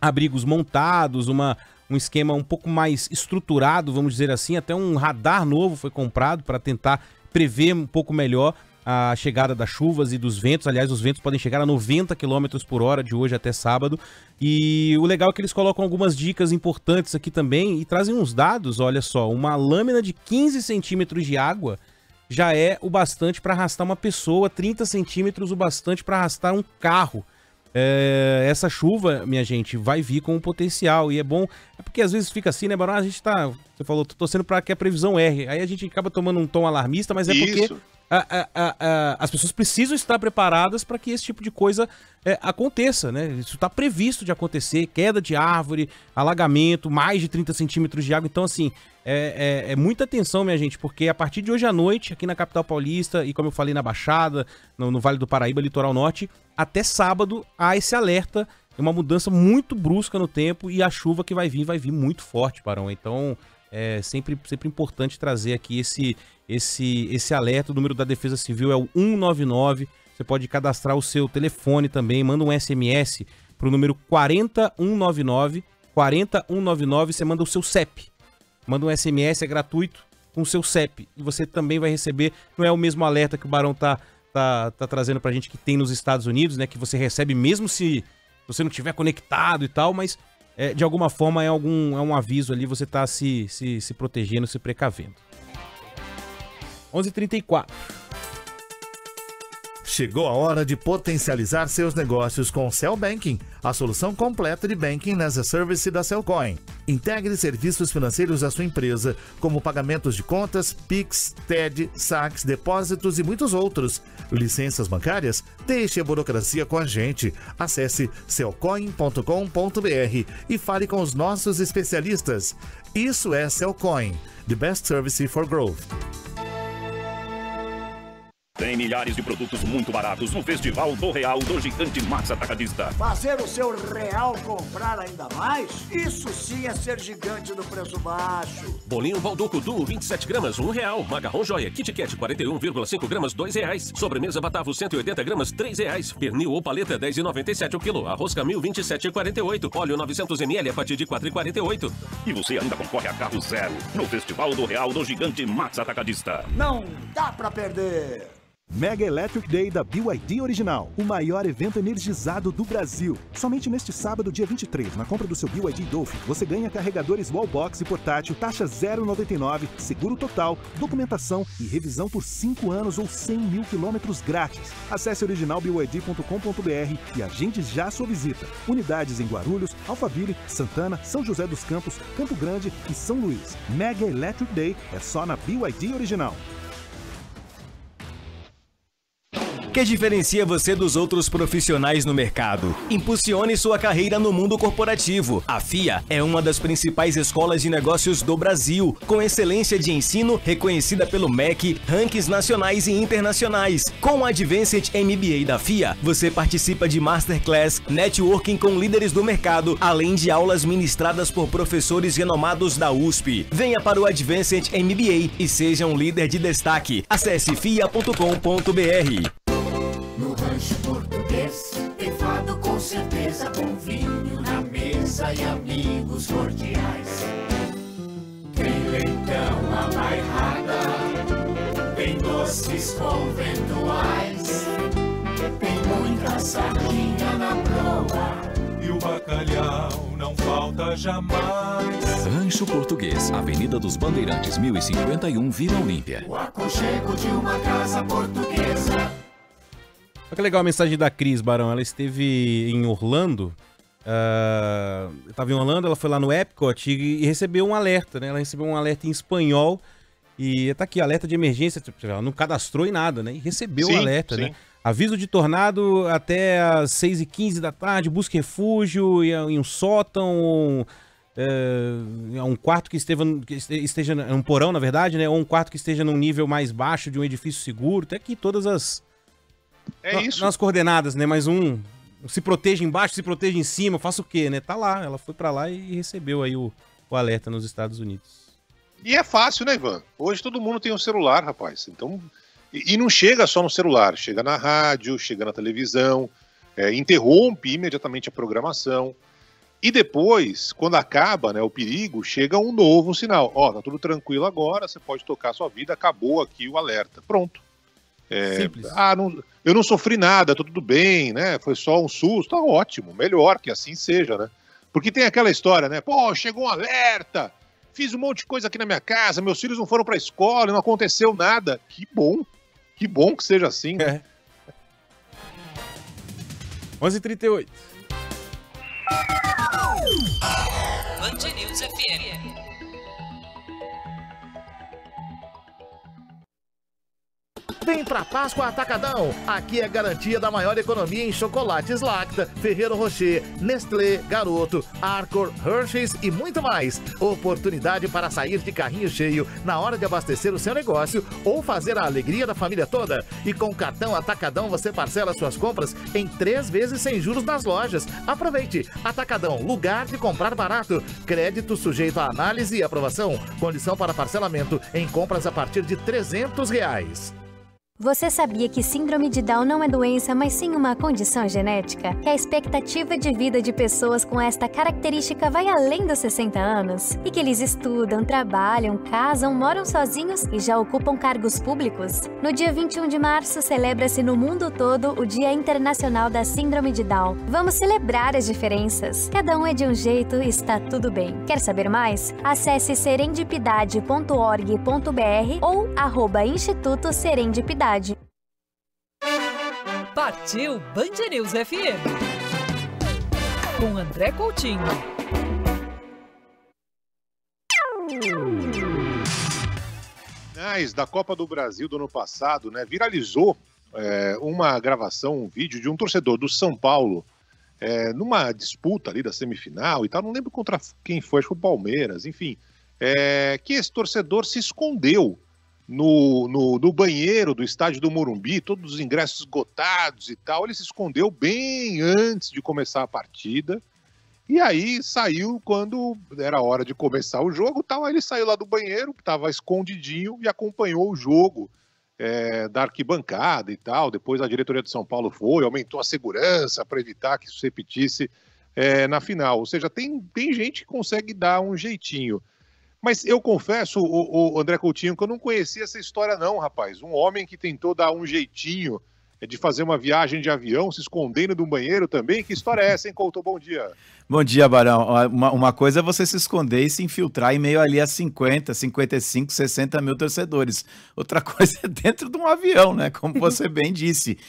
abrigos montados, um esquema um pouco mais estruturado, vamos dizer assim, até um radar novo foi comprado para tentar prever um pouco melhor a chegada das chuvas e dos ventos. Aliás, os ventos podem chegar a 90 km por hora de hoje até sábado. E o legal é que eles colocam algumas dicas importantes aqui também e trazem uns dados. Olha só, uma lâmina de 15 centímetros de água já é o bastante para arrastar uma pessoa, 30 centímetros o bastante para arrastar um carro. É, essa chuva, minha gente, vai vir com um potencial, e é bom, é porque às vezes fica assim, né, Barão? A gente tá, você falou, tô torcendo pra que a previsão erre, aí a gente acaba tomando um tom alarmista, mas é isso. Porque as pessoas precisam estar preparadas para que esse tipo de coisa aconteça, né? Isso tá previsto de acontecer, queda de árvore, alagamento, mais de 30 centímetros de água, então assim, é muita atenção, minha gente, porque a partir de hoje à noite, aqui na capital paulista, e como eu falei, na Baixada, no Vale do Paraíba, litoral norte, até sábado há esse alerta, uma mudança muito brusca no tempo, e a chuva que vai vir muito forte, Barão. Então é sempre importante trazer aqui esse alerta. O número da Defesa Civil é o 199, você pode cadastrar o seu telefone também, manda um SMS para o número 40199, 40199, você manda o seu CEP, manda um SMS, é gratuito, com o seu CEP, e você também vai receber, não é o mesmo alerta que o Barão tá trazendo pra gente, que tem nos Estados Unidos, né, que você recebe mesmo se você não tiver conectado e tal, mas de alguma forma é um aviso ali, você tá se protegendo, se precavendo. 11h34. Chegou a hora de potencializar seus negócios com o Cell Banking, a solução completa de Banking as a Service da Cellcoin. Integre serviços financeiros à sua empresa, como pagamentos de contas, PIX, TED, saques, depósitos e muitos outros. Licenças bancárias? Deixe a burocracia com a gente. Acesse cellcoin.com.br e fale com os nossos especialistas. Isso é Cellcoin, the best service for growth. Tem milhares de produtos muito baratos no Festival do Real do Gigante Max Atacadista. Fazer o seu real comprar ainda mais? Isso sim é ser gigante do preço baixo. Bolinho Balduco Duo, 27 gramas, R$1. Macarrão Joia, Kit Kat, 41,5 gramas, R$2. Sobremesa Batavo, 180 gramas, R$3. Pernil ou paleta, R$10,97 o quilo. Arroz Camil, 27,48. Óleo 900 ml a partir de R$4,48. E você ainda concorre a carro zero no Festival do Real do Gigante Max Atacadista. Não dá pra perder! Mega Electric Day da BYD Original, o maior evento energizado do Brasil. Somente neste sábado, dia 23, na compra do seu BYD Dolphin, você ganha carregadores Wallbox e portátil, taxa 0,99, seguro total, documentação e revisão por 5 anos ou 100 mil quilômetros grátis. Acesse originalbyd.com.br e agende já sua visita. Unidades em Guarulhos, Alphaville, Santana, São José dos Campos, Campo Grande e São Luís. Mega Electric Day é só na BYD Original. O que diferencia você dos outros profissionais no mercado? Impulsione sua carreira no mundo corporativo. A FIA é uma das principais escolas de negócios do Brasil, com excelência de ensino reconhecida pelo MEC, rankings nacionais e internacionais. Com o Advanced MBA da FIA, você participa de Masterclass, networking com líderes do mercado, além de aulas ministradas por professores renomados da USP. Venha para o Advanced MBA e seja um líder de destaque. Acesse fia.com.br. No Rancho Português, privado com certeza, bom vinho na mesa e amigos cordiais. Tem leitão à bairrada, tem doces conventuais, tem muita sardinha na proa. E o bacalhau não falta jamais. Rancho Português, Avenida dos Bandeirantes, 1051, Vila Olímpia. O aconchego de uma casa portuguesa. Olha que legal a mensagem da Cris, Barão. Ela esteve em Orlando, ela foi lá no Epcot e recebeu um alerta, né? Ela recebeu um alerta em espanhol e tá aqui, alerta de emergência, ela não cadastrou em nada, né? E recebeu o alerta, né? Aviso de tornado até às 6h15 da tarde, busque refúgio em um sótão, um quarto que esteja um porão, na verdade, né? Ou um quarto que esteja num nível mais baixo de um edifício seguro, até que todas as É isso. Nas coordenadas, né? Mas um se protege embaixo, se protege em cima, faça o quê, né? Tá lá, ela foi pra lá e recebeu aí o alerta nos Estados Unidos. E é fácil, né, Ivan? Hoje todo mundo tem um celular, rapaz. Então, e não chega só no celular, chega na rádio, chega na televisão, interrompe imediatamente a programação. E depois, quando acaba, né, o perigo, chega um novo sinal. Ó, tá tudo tranquilo agora, você pode tocar a sua vida, acabou aqui o alerta. Pronto. Simples. Eu não sofri nada, tô tudo bem, né? Foi só um susto, tá ótimo, melhor que assim seja, né? Porque tem aquela história, né? Pô, chegou um alerta, fiz um monte de coisa aqui na minha casa, meus filhos não foram pra escola, não aconteceu nada. Que bom que seja assim. Né? 11h38. Band News FM. Vem pra Páscoa Atacadão. Aqui é garantia da maior economia em chocolates Lacta, Ferreiro Rocher, Nestlé, Garoto, Arcor, Hershey's e muito mais. Oportunidade para sair de carrinho cheio na hora de abastecer o seu negócio ou fazer a alegria da família toda. E com o cartão Atacadão você parcela suas compras em 3 vezes sem juros nas lojas. Aproveite. Atacadão, lugar de comprar barato. Crédito sujeito à análise e aprovação. Condição para parcelamento em compras a partir de R$300. Você sabia que síndrome de Down não é doença, mas sim uma condição genética? E a expectativa de vida de pessoas com esta característica vai além dos 60 anos? E que eles estudam, trabalham, casam, moram sozinhos e já ocupam cargos públicos? No dia 21 de março, celebra-se no mundo todo o Dia Internacional da Síndrome de Down. Vamos celebrar as diferenças. Cada um é de um jeito e está tudo bem. Quer saber mais? Acesse serendipidade.org.br ou @instituto serendipidade. Partiu Band News FM com André Coutinho. 10 da Copa do Brasil do ano passado, né? Viralizou uma gravação, um vídeo de um torcedor do São Paulo numa disputa ali da semifinal e tal. Não lembro contra quem foi, acho que foi o Palmeiras, enfim, que esse torcedor se escondeu no banheiro do estádio do Morumbi, todos os ingressos esgotados e tal. Ele se escondeu bem antes de começar a partida e aí saiu quando era hora de começar o jogo, tal. Aí ele saiu lá do banheiro, que estava escondidinho, e acompanhou o jogo da arquibancada e tal. Depois a diretoria de São Paulo foi, aumentou a segurança para evitar que isso se repetisse na final. Ou seja, tem gente que consegue dar um jeitinho. Mas eu confesso, o André Coutinho, que eu não conhecia essa história não, rapaz. Um homem que tentou dar um jeitinho de fazer uma viagem de avião, se escondendo de um banheiro também. Que história é essa, hein, Couto? Bom dia. Bom dia, Barão. Uma coisa é você se esconder e se infiltrar em meio ali a 50, 55, 60 mil torcedores. Outra coisa é dentro de um avião, né? Como você bem disse.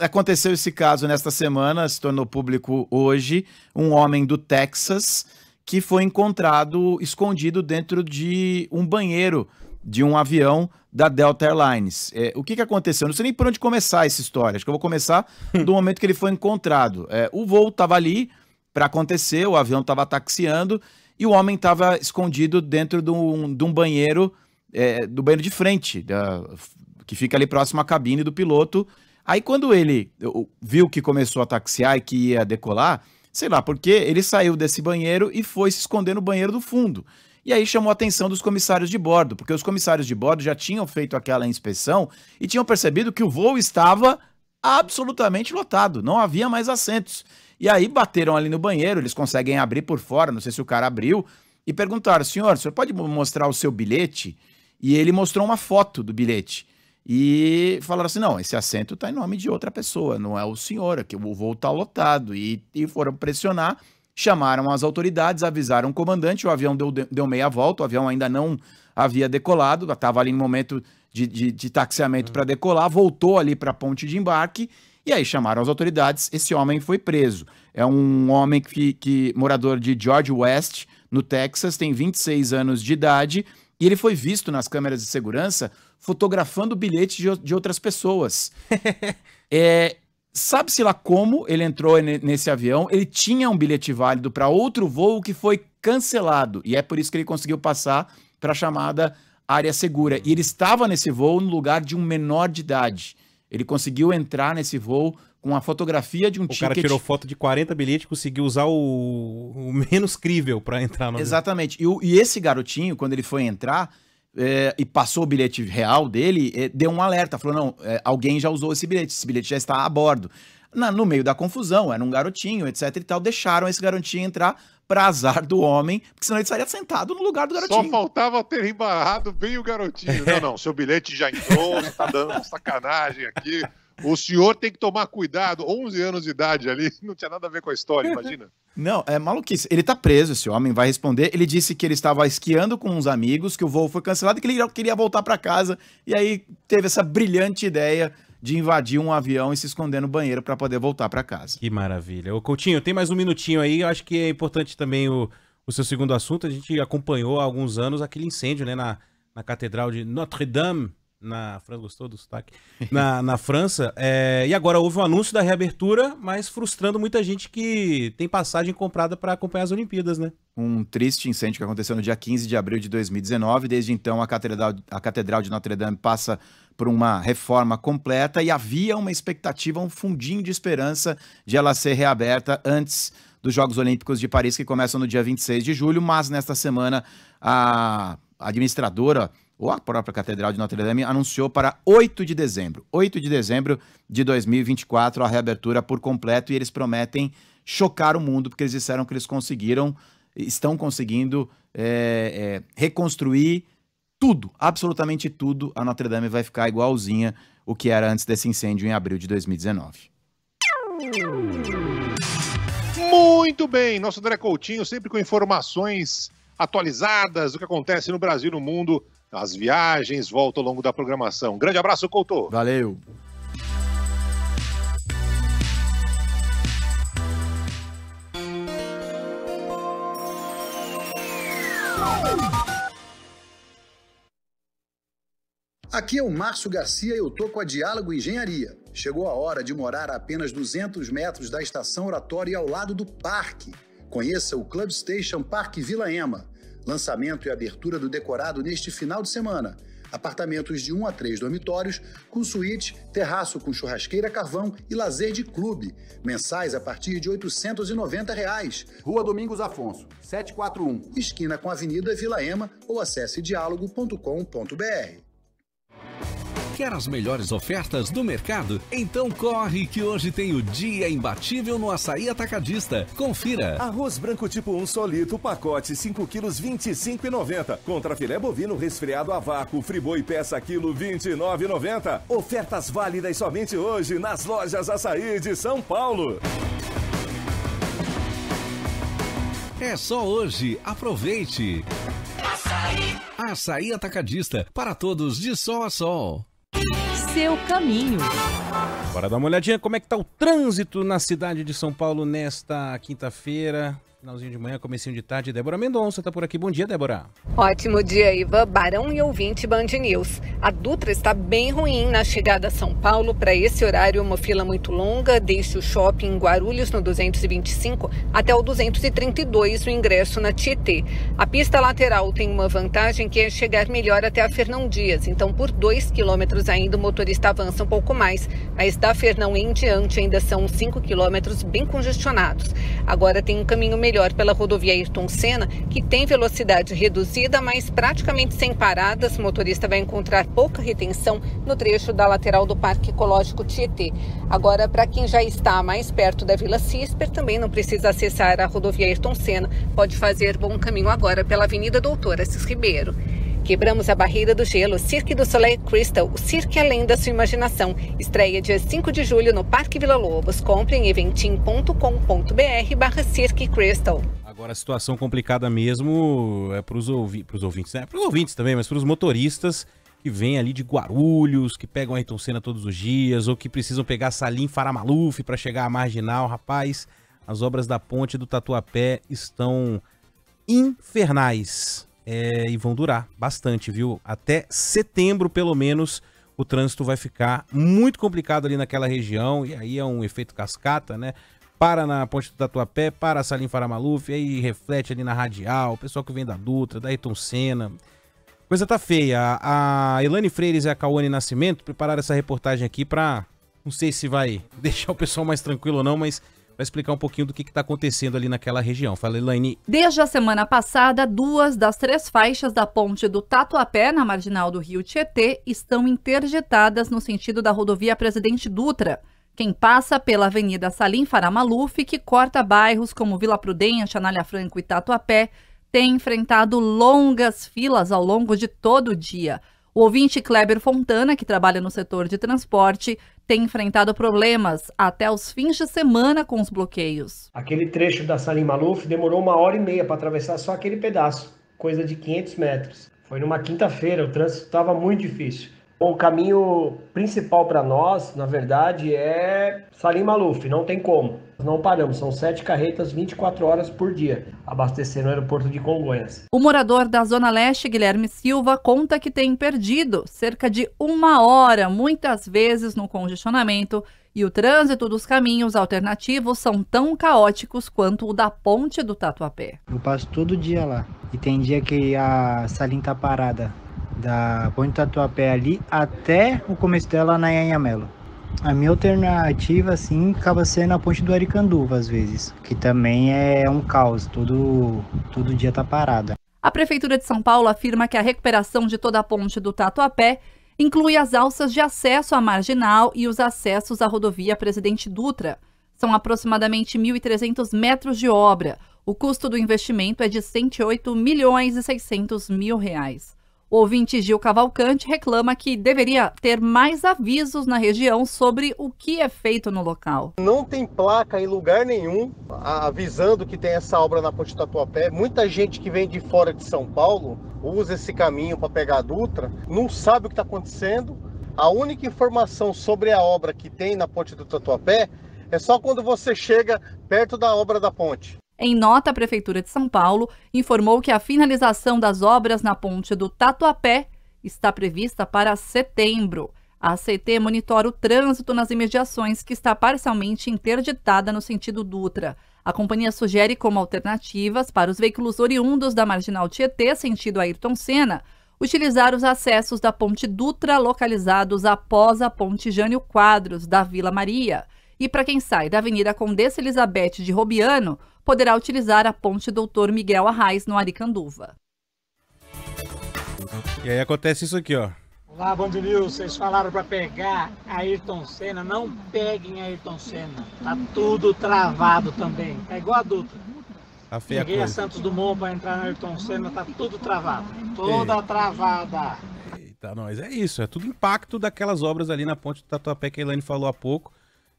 Aconteceu esse caso nesta semana, se tornou público hoje. Um homem do Texas que foi encontrado escondido dentro de um banheiro de um avião da Delta Airlines. O que aconteceu? Não sei nem por onde começar essa história. Acho que eu vou começar do momento que ele foi encontrado. O voo estava ali para acontecer, o avião estava taxiando e o homem estava escondido dentro de um banheiro, do banheiro de frente, que fica ali próximo à cabine do piloto. Aí quando ele viu que começou a taxiar e que ia decolar, sei lá, porque ele saiu desse banheiro e foi se esconder no banheiro do fundo. E aí chamou a atenção dos comissários de bordo, porque os comissários de bordo já tinham feito aquela inspeção e tinham percebido que o voo estava absolutamente lotado, não havia mais assentos. E aí bateram ali no banheiro, eles conseguem abrir por fora, não sei se o cara abriu, e perguntaram: senhor, o senhor pode mostrar o seu bilhete? E ele mostrou uma foto do bilhete. E falaram assim: não, esse assento está em nome de outra pessoa, não é o senhor, que o voo está lotado. E foram pressionar, chamaram as autoridades, avisaram o comandante, o avião deu meia volta, o avião ainda não havia decolado, estava ali no momento de taxiamento para decolar, voltou ali para a ponte de embarque, e aí chamaram as autoridades, esse homem foi preso. É um homem que morador de George West, no Texas, tem 26 anos de idade, e ele foi visto nas câmeras de segurança fotografando bilhetes de outras pessoas. Sabe-se lá como ele entrou nesse avião. Ele tinha um bilhete válido para outro voo que foi cancelado. E é por isso que ele conseguiu passar para a chamada área segura. E ele estava nesse voo no lugar de um menor de idade. Ele conseguiu entrar nesse voo com a fotografia de um ticket. O cara tirou foto de 40 bilhetes e conseguiu usar o menos crível para entrar no avião. Exatamente. E esse garotinho, quando ele foi entrar e passou o bilhete real dele, deu um alerta, falou, não, alguém já usou esse bilhete já está a bordo. No meio da confusão, era um garotinho, etc e tal, deixaram esse garotinho entrar para azar do homem, porque senão ele estaria sentado no lugar do garotinho. Só faltava ter embarrado bem o garotinho. Não, seu bilhete já entrou, você tá dando uma sacanagem aqui. O senhor tem que tomar cuidado, 11 anos de idade ali, não tinha nada a ver com a história, imagina. Não, é maluquice. Ele tá preso, esse homem vai responder. Ele disse que ele estava esquiando com uns amigos, que o voo foi cancelado e que ele queria voltar para casa. E aí teve essa brilhante ideia de invadir um avião e se esconder no banheiro para poder voltar para casa. Que maravilha. Ô, Coutinho, tem mais um minutinho aí. Eu acho que é importante também o seu segundo assunto. A gente acompanhou há alguns anos aquele incêndio, né, na Catedral de Notre-Dame, na França. Gostou do sotaque? Na França. E agora houve um anúncio da reabertura, mas frustrando muita gente que tem passagem comprada para acompanhar as Olimpíadas, né? Um triste incêndio que aconteceu no dia 15 de abril de 2019. Desde então, a Catedral de Notre-Dame passa por uma reforma completa e havia uma expectativa, um fundinho de esperança de ela ser reaberta antes dos Jogos Olímpicos de Paris, que começam no dia 26 de julho, mas nesta semana a administradora ou a própria Catedral de Notre-Dame anunciou para 8 de dezembro de 2024 a reabertura por completo, e eles prometem chocar o mundo, porque eles disseram que eles estão conseguindo reconstruir tudo, absolutamente tudo. A Notre-Dame vai ficar igualzinha o que era antes desse incêndio em abril de 2019. Muito bem, nosso André Coutinho sempre com informações atualizadas do que acontece no Brasil e no mundo. As viagens, volta ao longo da programação. Grande abraço, Couto. Valeu. Aqui é o Márcio Garcia e eu tô com a Diálogo Engenharia. Chegou a hora de morar a apenas 200 metros da Estação Oratória e ao lado do parque. Conheça o Club Station Parque Vila Ema. Lançamento e abertura do decorado neste final de semana. Apartamentos de 1 a 3 dormitórios, com suíte, terraço com churrasqueira a carvão e lazer de clube. Mensais a partir de R$ 890. Reais. Rua Domingos Afonso, 741. Esquina com a Avenida Vila Ema, ou acesse dialogo.com.br. Quer as melhores ofertas do mercado? Então corre, que hoje tem o Dia Imbatível no Açaí Atacadista. Confira. Arroz branco tipo 1 solito, pacote 5 quilos, R$ 25,90. Contra filé bovino resfriado a vácuo, friboi peça quilo, R$ 29,90. Ofertas válidas somente hoje nas lojas Açaí de São Paulo. É só hoje. Aproveite. Açaí. Açaí Atacadista. Para todos, de sol a sol. Seu caminho. Bora dar uma olhadinha como é que tá o trânsito na cidade de São Paulo nesta quinta-feira. Finalzinho de manhã, comecinho de tarde. Débora Mendonça tá por aqui. Bom dia, Débora. Ótimo dia, Ivan, Barão e ouvinte Band News. A Dutra está bem ruim na chegada a São Paulo. Para esse horário, uma fila muito longa, desde o shopping Guarulhos, no 225, até o 232, no ingresso na Tietê. A pista lateral tem uma vantagem, que é chegar melhor até a Fernão Dias. Então, por 2 quilômetros ainda, o motorista avança um pouco mais. Mas da Fernão em diante, ainda são 5 quilômetros bem congestionados. Agora tem um caminho melhor pela rodovia Ayrton Senna, que tem velocidade reduzida, mas praticamente sem paradas. O motorista vai encontrar pouca retenção no trecho da lateral do Parque Ecológico Tietê. Agora, para quem já está mais perto da Vila Cisper, também não precisa acessar a rodovia Ayrton Senna. Pode fazer bom caminho agora pela Avenida Doutor Assis Ribeiro. Quebramos a barreira do gelo. Cirque du Soleil Crystal, o cirque além da sua imaginação. Estreia dia 5 de julho no Parque Vila Lobos. Compre em eventim.com.br/cirque crystal. Agora a situação complicada mesmo é para os ouvintes, né? Para os ouvintes também, mas para os motoristas que vêm ali de Guarulhos, que pegam a Ayrton Senna todos os dias, ou que precisam pegar Salim Faramaluf para chegar à Marginal. Rapaz, as obras da ponte do Tatuapé estão infernais. E vão durar bastante, viu? Até setembro, pelo menos, o trânsito vai ficar muito complicado ali naquela região, e aí é um efeito cascata, né? Para na ponte do Tatuapé, para a Salim Faramaluf, aí reflete ali na Radial, o pessoal que vem da Dutra, da Ayrton Senna. Coisa tá feia. A Elane Freires e a Cauane Nascimento prepararam essa reportagem aqui pra... Não sei se vai deixar o pessoal mais tranquilo ou não, mas... Vai explicar um pouquinho do que está acontecendo ali naquela região. Fala, Elaine. Desde a semana passada, 2 das 3 faixas da ponte do Tatuapé, na marginal do Rio Tietê, estão interditadas no sentido da rodovia Presidente Dutra. Quem passa pela Avenida Salim Farah Maluf, que corta bairros como Vila Prudente, Anália Franco e Tatuapé, tem enfrentado longas filas ao longo de todo o dia. O ouvinte Kleber Fontana, que trabalha no setor de transporte, tem enfrentado problemas até os fins de semana com os bloqueios. Aquele trecho da Salim Maluf demorou 1h30 para atravessar só aquele pedaço, coisa de 500 metros. Foi numa quinta-feira, o trânsito estava muito difícil. O caminho principal para nós, na verdade, é Salim Maluf, não tem como. Não paramos, são 7 carretas 24 horas por dia, abastecendo o aeroporto de Congonhas. O morador da Zona Leste, Guilherme Silva, conta que tem perdido cerca de 1 hora, muitas vezes no congestionamento, e o trânsito dos caminhos alternativos são tão caóticos quanto o da ponte do Tatuapé. Eu passo todo dia lá, e tem dia que a Salim tá parada. Da ponte Tatuapé ali até o começo dela na Anhamelo. A minha alternativa, assim, acaba sendo a ponte do Aricanduva, às vezes, que também é um caos, todo dia tá parada. A Prefeitura de São Paulo afirma que a recuperação de toda a ponte do Tatuapé inclui as alças de acesso à marginal e os acessos à rodovia Presidente Dutra. São aproximadamente 1.300 metros de obra. O custo do investimento é de R$ 108.600.000. O ouvinte Gil Cavalcante reclama que deveria ter mais avisos na região sobre o que é feito no local. Não tem placa em lugar nenhum avisando que tem essa obra na ponte do Tatuapé. Muita gente que vem de fora de São Paulo usa esse caminho para pegar a Dutra, não sabe o que está acontecendo. A única informação sobre a obra que tem na ponte do Tatuapé é só quando você chega perto da obra da ponte. Em nota, a Prefeitura de São Paulo informou que a finalização das obras na ponte do Tatuapé está prevista para setembro. A ACT monitora o trânsito nas imediações, que está parcialmente interditada no sentido Dutra. A companhia sugere como alternativas para os veículos oriundos da Marginal Tietê, sentido Ayrton Senna, utilizar os acessos da ponte Dutra localizados após a ponte Jânio Quadros, da Vila Maria. E para quem sai da Avenida Condessa Elizabeth de Robiano, poderá utilizar a ponte Doutor Miguel Arraes, no Aricanduva. E aí acontece isso aqui, ó. Olá, Band News, vocês falaram para pegar Ayrton Senna, não peguem Ayrton Senna. Tá tudo travado também, tá igual a Dutra. Tá feia a coisa. Peguei a Santos Dumont para entrar na Ayrton Senna, tá tudo travado, toda travada. Eita, nós, é isso, é tudo impacto daquelas obras ali na ponte do Tatuapé que a Elaine falou há pouco,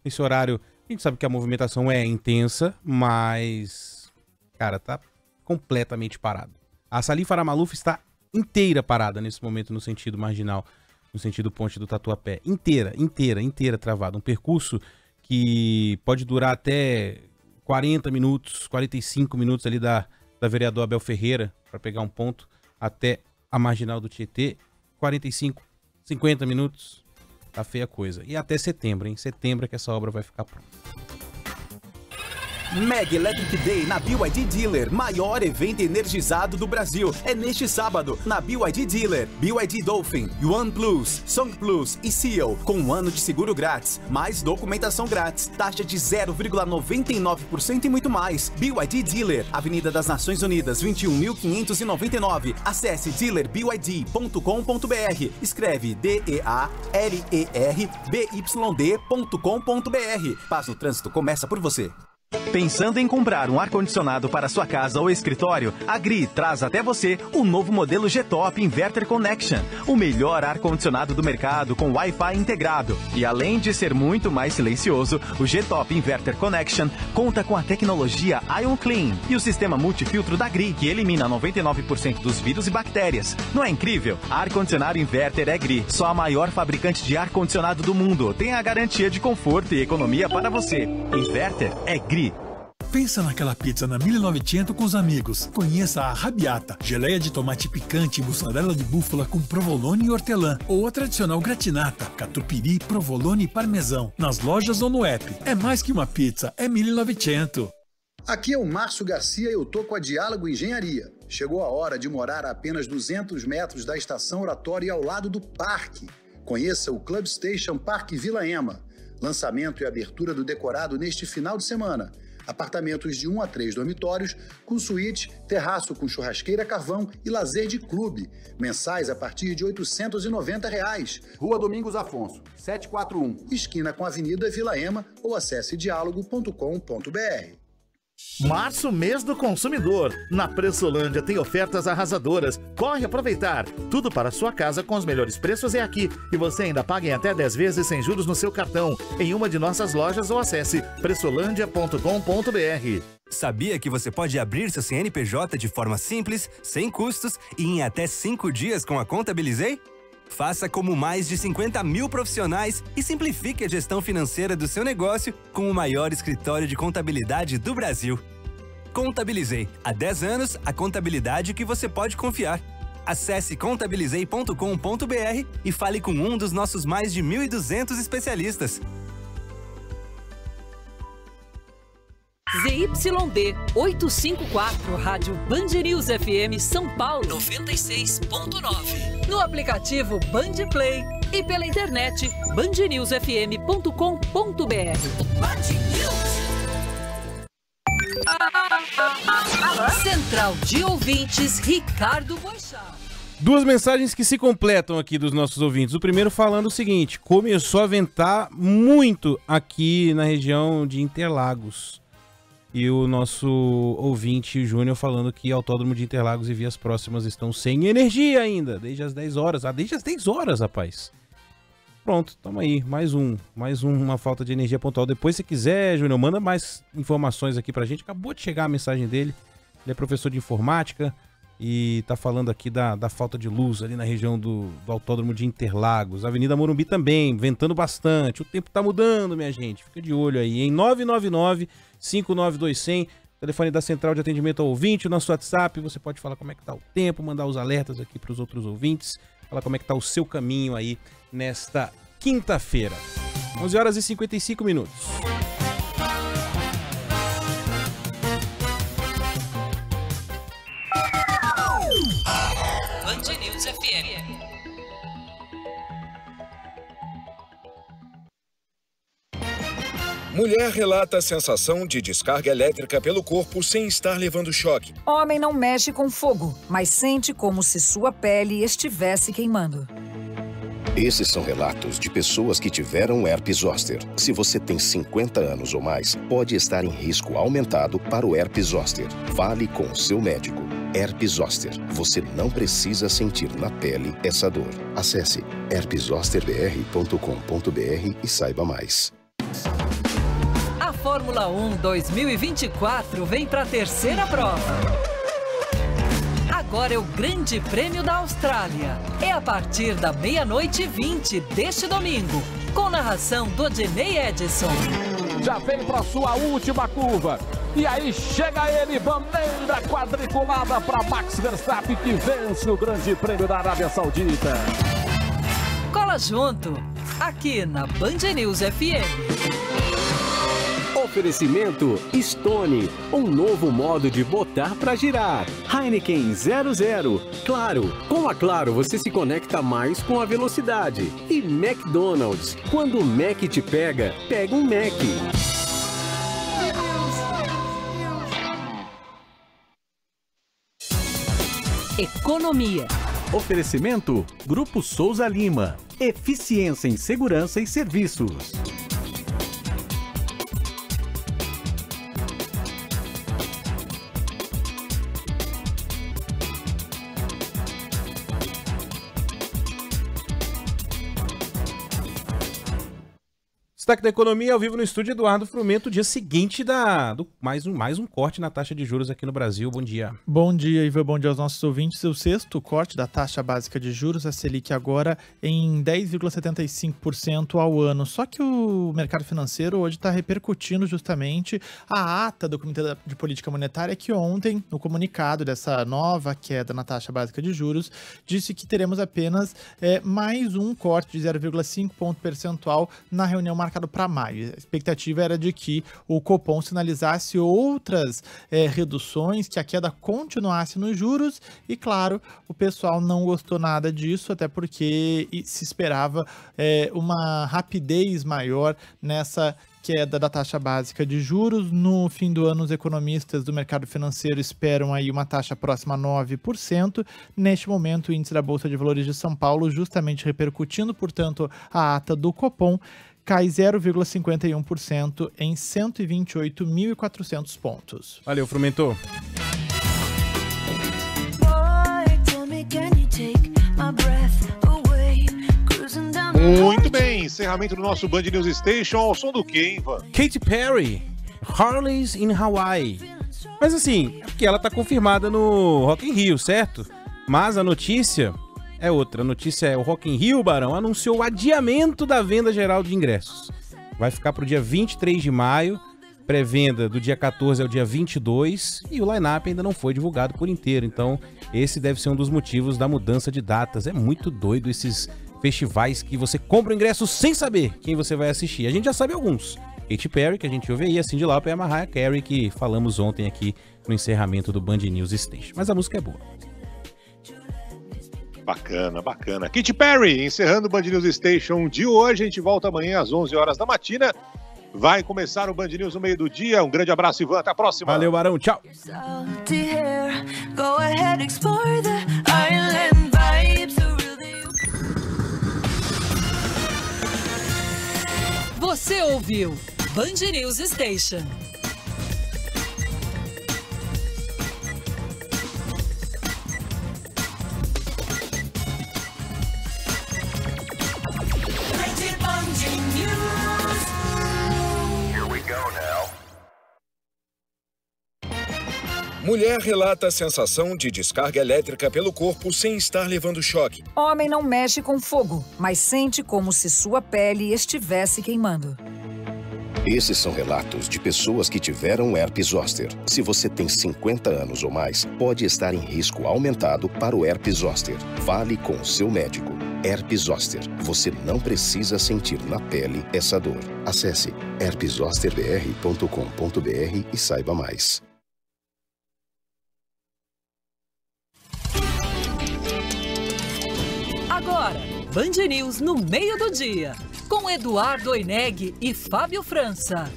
nesse horário... A gente sabe que a movimentação é intensa, mas, cara, tá completamente parado. A Salim Farah Maluf está inteira parada nesse momento no sentido marginal, no sentido ponte do Tatuapé. Inteira travada. Um percurso que pode durar até 40 minutos, 45 minutos ali da vereador Abel Ferreira, para pegar um ponto, até a marginal do Tietê. 45, 50 minutos... Tá feia a coisa. E até setembro, hein? Setembro é que essa obra vai ficar pronta. Mega Electric Day na BYD Dealer, maior evento energizado do Brasil. É neste sábado, na BYD Dealer, BYD Dolphin, Yuan Plus, Song Plus e Seal, com 1 ano de seguro grátis, mais documentação grátis, taxa de 0,99% e muito mais. BYD Dealer, Avenida das Nações Unidas, 21.599. Acesse dealerbyd.com.br, escreve DEALERBYD.com.br. Paz no Trânsito começa por você. Pensando em comprar um ar-condicionado para sua casa ou escritório? A Gri traz até você o novo modelo G-Top Inverter Connection, o melhor ar-condicionado do mercado com Wi-Fi integrado. E além de ser muito mais silencioso, o G-Top Inverter Connection conta com a tecnologia Ion Clean e o sistema multifiltro da Gri, que elimina 99% dos vírus e bactérias. Não é incrível? Ar-condicionado Inverter é Gri, só a maior fabricante de ar-condicionado do mundo. Tem a garantia de conforto e economia para você. Inverter é Gri. Pensa naquela pizza na 1900 com os amigos. Conheça a Arrabiata, geleia de tomate picante e mussarela de búfala com provolone e hortelã. Ou a tradicional gratinata, catupiry, provolone e parmesão. Nas lojas ou no app. É mais que uma pizza, é 1900. Aqui é o Márcio Garcia e eu tô com a Diálogo Engenharia. Chegou a hora de morar a apenas 200 metros da estação Oratória e ao lado do parque. Conheça o Club Station Parque Vila Ema. Lançamento e abertura do decorado neste final de semana. Apartamentos de 1 a 3 dormitórios, com suíte, terraço com churrasqueira, carvão e lazer de clube. Mensais a partir de R$ 890. Rua Domingos Afonso, 741. Esquina com a Avenida Vila Ema ou acesse dialogo.com.br. Março, mês do consumidor. Na Preçolândia tem ofertas arrasadoras. Corre aproveitar. Tudo para sua casa com os melhores preços é aqui. E você ainda paga em até 10 vezes sem juros no seu cartão. Em uma de nossas lojas ou acesse preçolândia.com.br. Sabia que você pode abrir seu CNPJ de forma simples, sem custos e em até 5 dias com a Contabilizei? Faça como mais de 50 mil profissionais e simplifique a gestão financeira do seu negócio com o maior escritório de contabilidade do Brasil. Contabilizei. Há 10 anos, a contabilidade que você pode confiar. Acesse contabilizei.com.br e fale com um dos nossos mais de 1.200 especialistas. ZYD 854, Rádio Band News FM São Paulo 96.9. No aplicativo Band Play e pela internet bandnewsfm.com.br. Central de Ouvintes, Ricardo Boixá. Duas mensagens que se completam aqui dos nossos ouvintes. O primeiro falando o seguinte: começou a ventar muito aqui na região de Interlagos. E o nosso ouvinte Júnior falando que Autódromo de Interlagos e vias próximas estão sem energia ainda, desde as 10 horas. Ah, desde as 10 horas, rapaz. Pronto, tamo aí, mais uma falta de energia pontual. Depois, se quiser, Júnior, manda mais informações aqui pra gente. Acabou de chegar a mensagem dele, ele é professor de informática e tá falando aqui da falta de luz ali na região do Autódromo de Interlagos. Avenida Morumbi também, ventando bastante. O tempo tá mudando, minha gente, fica de olho aí, em 999-59200, telefone da Central de Atendimento ao Ouvinte, o nosso WhatsApp, você pode falar como é que tá o tempo, mandar os alertas aqui para os outros ouvintes, falar como é que tá o seu caminho aí nesta quinta-feira. 11 horas e 55 minutos. Band News FM. Mulher relata a sensação de descarga elétrica pelo corpo sem estar levando choque. Homem não mexe com fogo, mas sente como se sua pele estivesse queimando. Esses são relatos de pessoas que tiveram herpes zoster. Se você tem 50 anos ou mais, pode estar em risco aumentado para o herpes zoster. Fale com o seu médico. Herpes zoster. Você não precisa sentir na pele essa dor. Acesse herpeszosterbr.com.br e saiba mais. Fórmula 1 2024 vem para a terceira prova. Agora é o Grande Prêmio da Austrália. É a partir da meia-noite e 20 deste domingo, com narração do Odinei Edson. Já vem para sua última curva. E aí chega ele, bandeira quadriculada para Max Verstappen, que vence o Grande Prêmio da Arábia Saudita. Cola junto, aqui na Band News FM. Oferecimento Stone, um novo modo de botar para girar. Heineken 00. Claro, com a Claro você se conecta mais com a velocidade. E McDonald's, quando o Mac te pega, pega um Mac. Economia. Oferecimento Grupo Souza Lima. Eficiência em segurança e serviços. Destaque da economia ao vivo no estúdio Eduardo Frumento, dia seguinte mais um corte na taxa de juros aqui no Brasil. Bom dia. Bom dia, Ivan. Bom dia aos nossos ouvintes. O sexto corte da taxa básica de juros, a Selic agora em 10,75% ao ano. Só que o mercado financeiro hoje está repercutindo justamente a ata do Comitê de Política Monetária, que ontem, no comunicado dessa nova queda na taxa básica de juros, disse que teremos apenas mais um corte de 0,5 ponto percentual na reunião marcada marcado para maio. A expectativa era de que o Copom sinalizasse outras reduções, que a queda continuasse nos juros, e claro, o pessoal não gostou nada disso, até porque se esperava uma rapidez maior nessa queda da taxa básica de juros. No fim do ano, os economistas do mercado financeiro esperam aí uma taxa próxima a 9%. Neste momento, o índice da Bolsa de Valores de São Paulo, justamente repercutindo, portanto, a ata do Copom, cai 0,51% em 128.400 pontos. Valeu, Frumento! Muito bem, encerramento do nosso Band News Station, ao som do quê, Ivan? Katy Perry, Harley's in Hawaii. Mas assim, porque ela tá confirmada no Rock in Rio, certo? Mas a notícia é outra. A notícia é: o Rock in Rio, Barão, anunciou o adiamento da venda geral de ingressos. Vai ficar pro dia 23 de maio, pré-venda do dia 14 ao dia 22, e o line-up ainda não foi divulgado por inteiro. Então, esse deve ser um dos motivos da mudança de datas. É muito doido esses festivais que você compra o ingresso sem saber quem você vai assistir. A gente já sabe alguns. Katy Perry, que a gente ouve aí, a Cyndi Lauper e a Mariah Carey, que falamos ontem aqui no encerramento do Band News Station. Mas a música é boa. Bacana, bacana. Katy Perry, encerrando o Band News Station de hoje. A gente volta amanhã às 11 horas da matina. Vai começar o Band News no meio do dia. Um grande abraço, Ivan. Até a próxima. Valeu, Barão. Tchau. Você ouviu Band News Station. Mulher relata a sensação de descarga elétrica pelo corpo sem estar levando choque. Homem não mexe com fogo, mas sente como se sua pele estivesse queimando. Esses são relatos de pessoas que tiveram herpes zoster. Se você tem 50 anos ou mais, pode estar em risco aumentado para o herpes zoster. Fale com o seu médico. Herpes zoster. Você não precisa sentir na pele essa dor. Acesse herpeszosterbr.com.br e saiba mais. Agora, Band News no meio do dia, com Eduardo Oineg e Fábio França.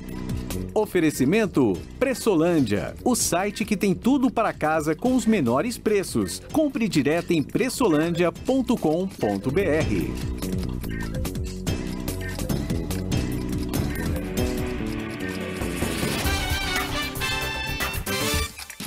Oferecimento Pressolândia, o site que tem tudo para casa com os menores preços. Compre direto em pressolândia.com.br.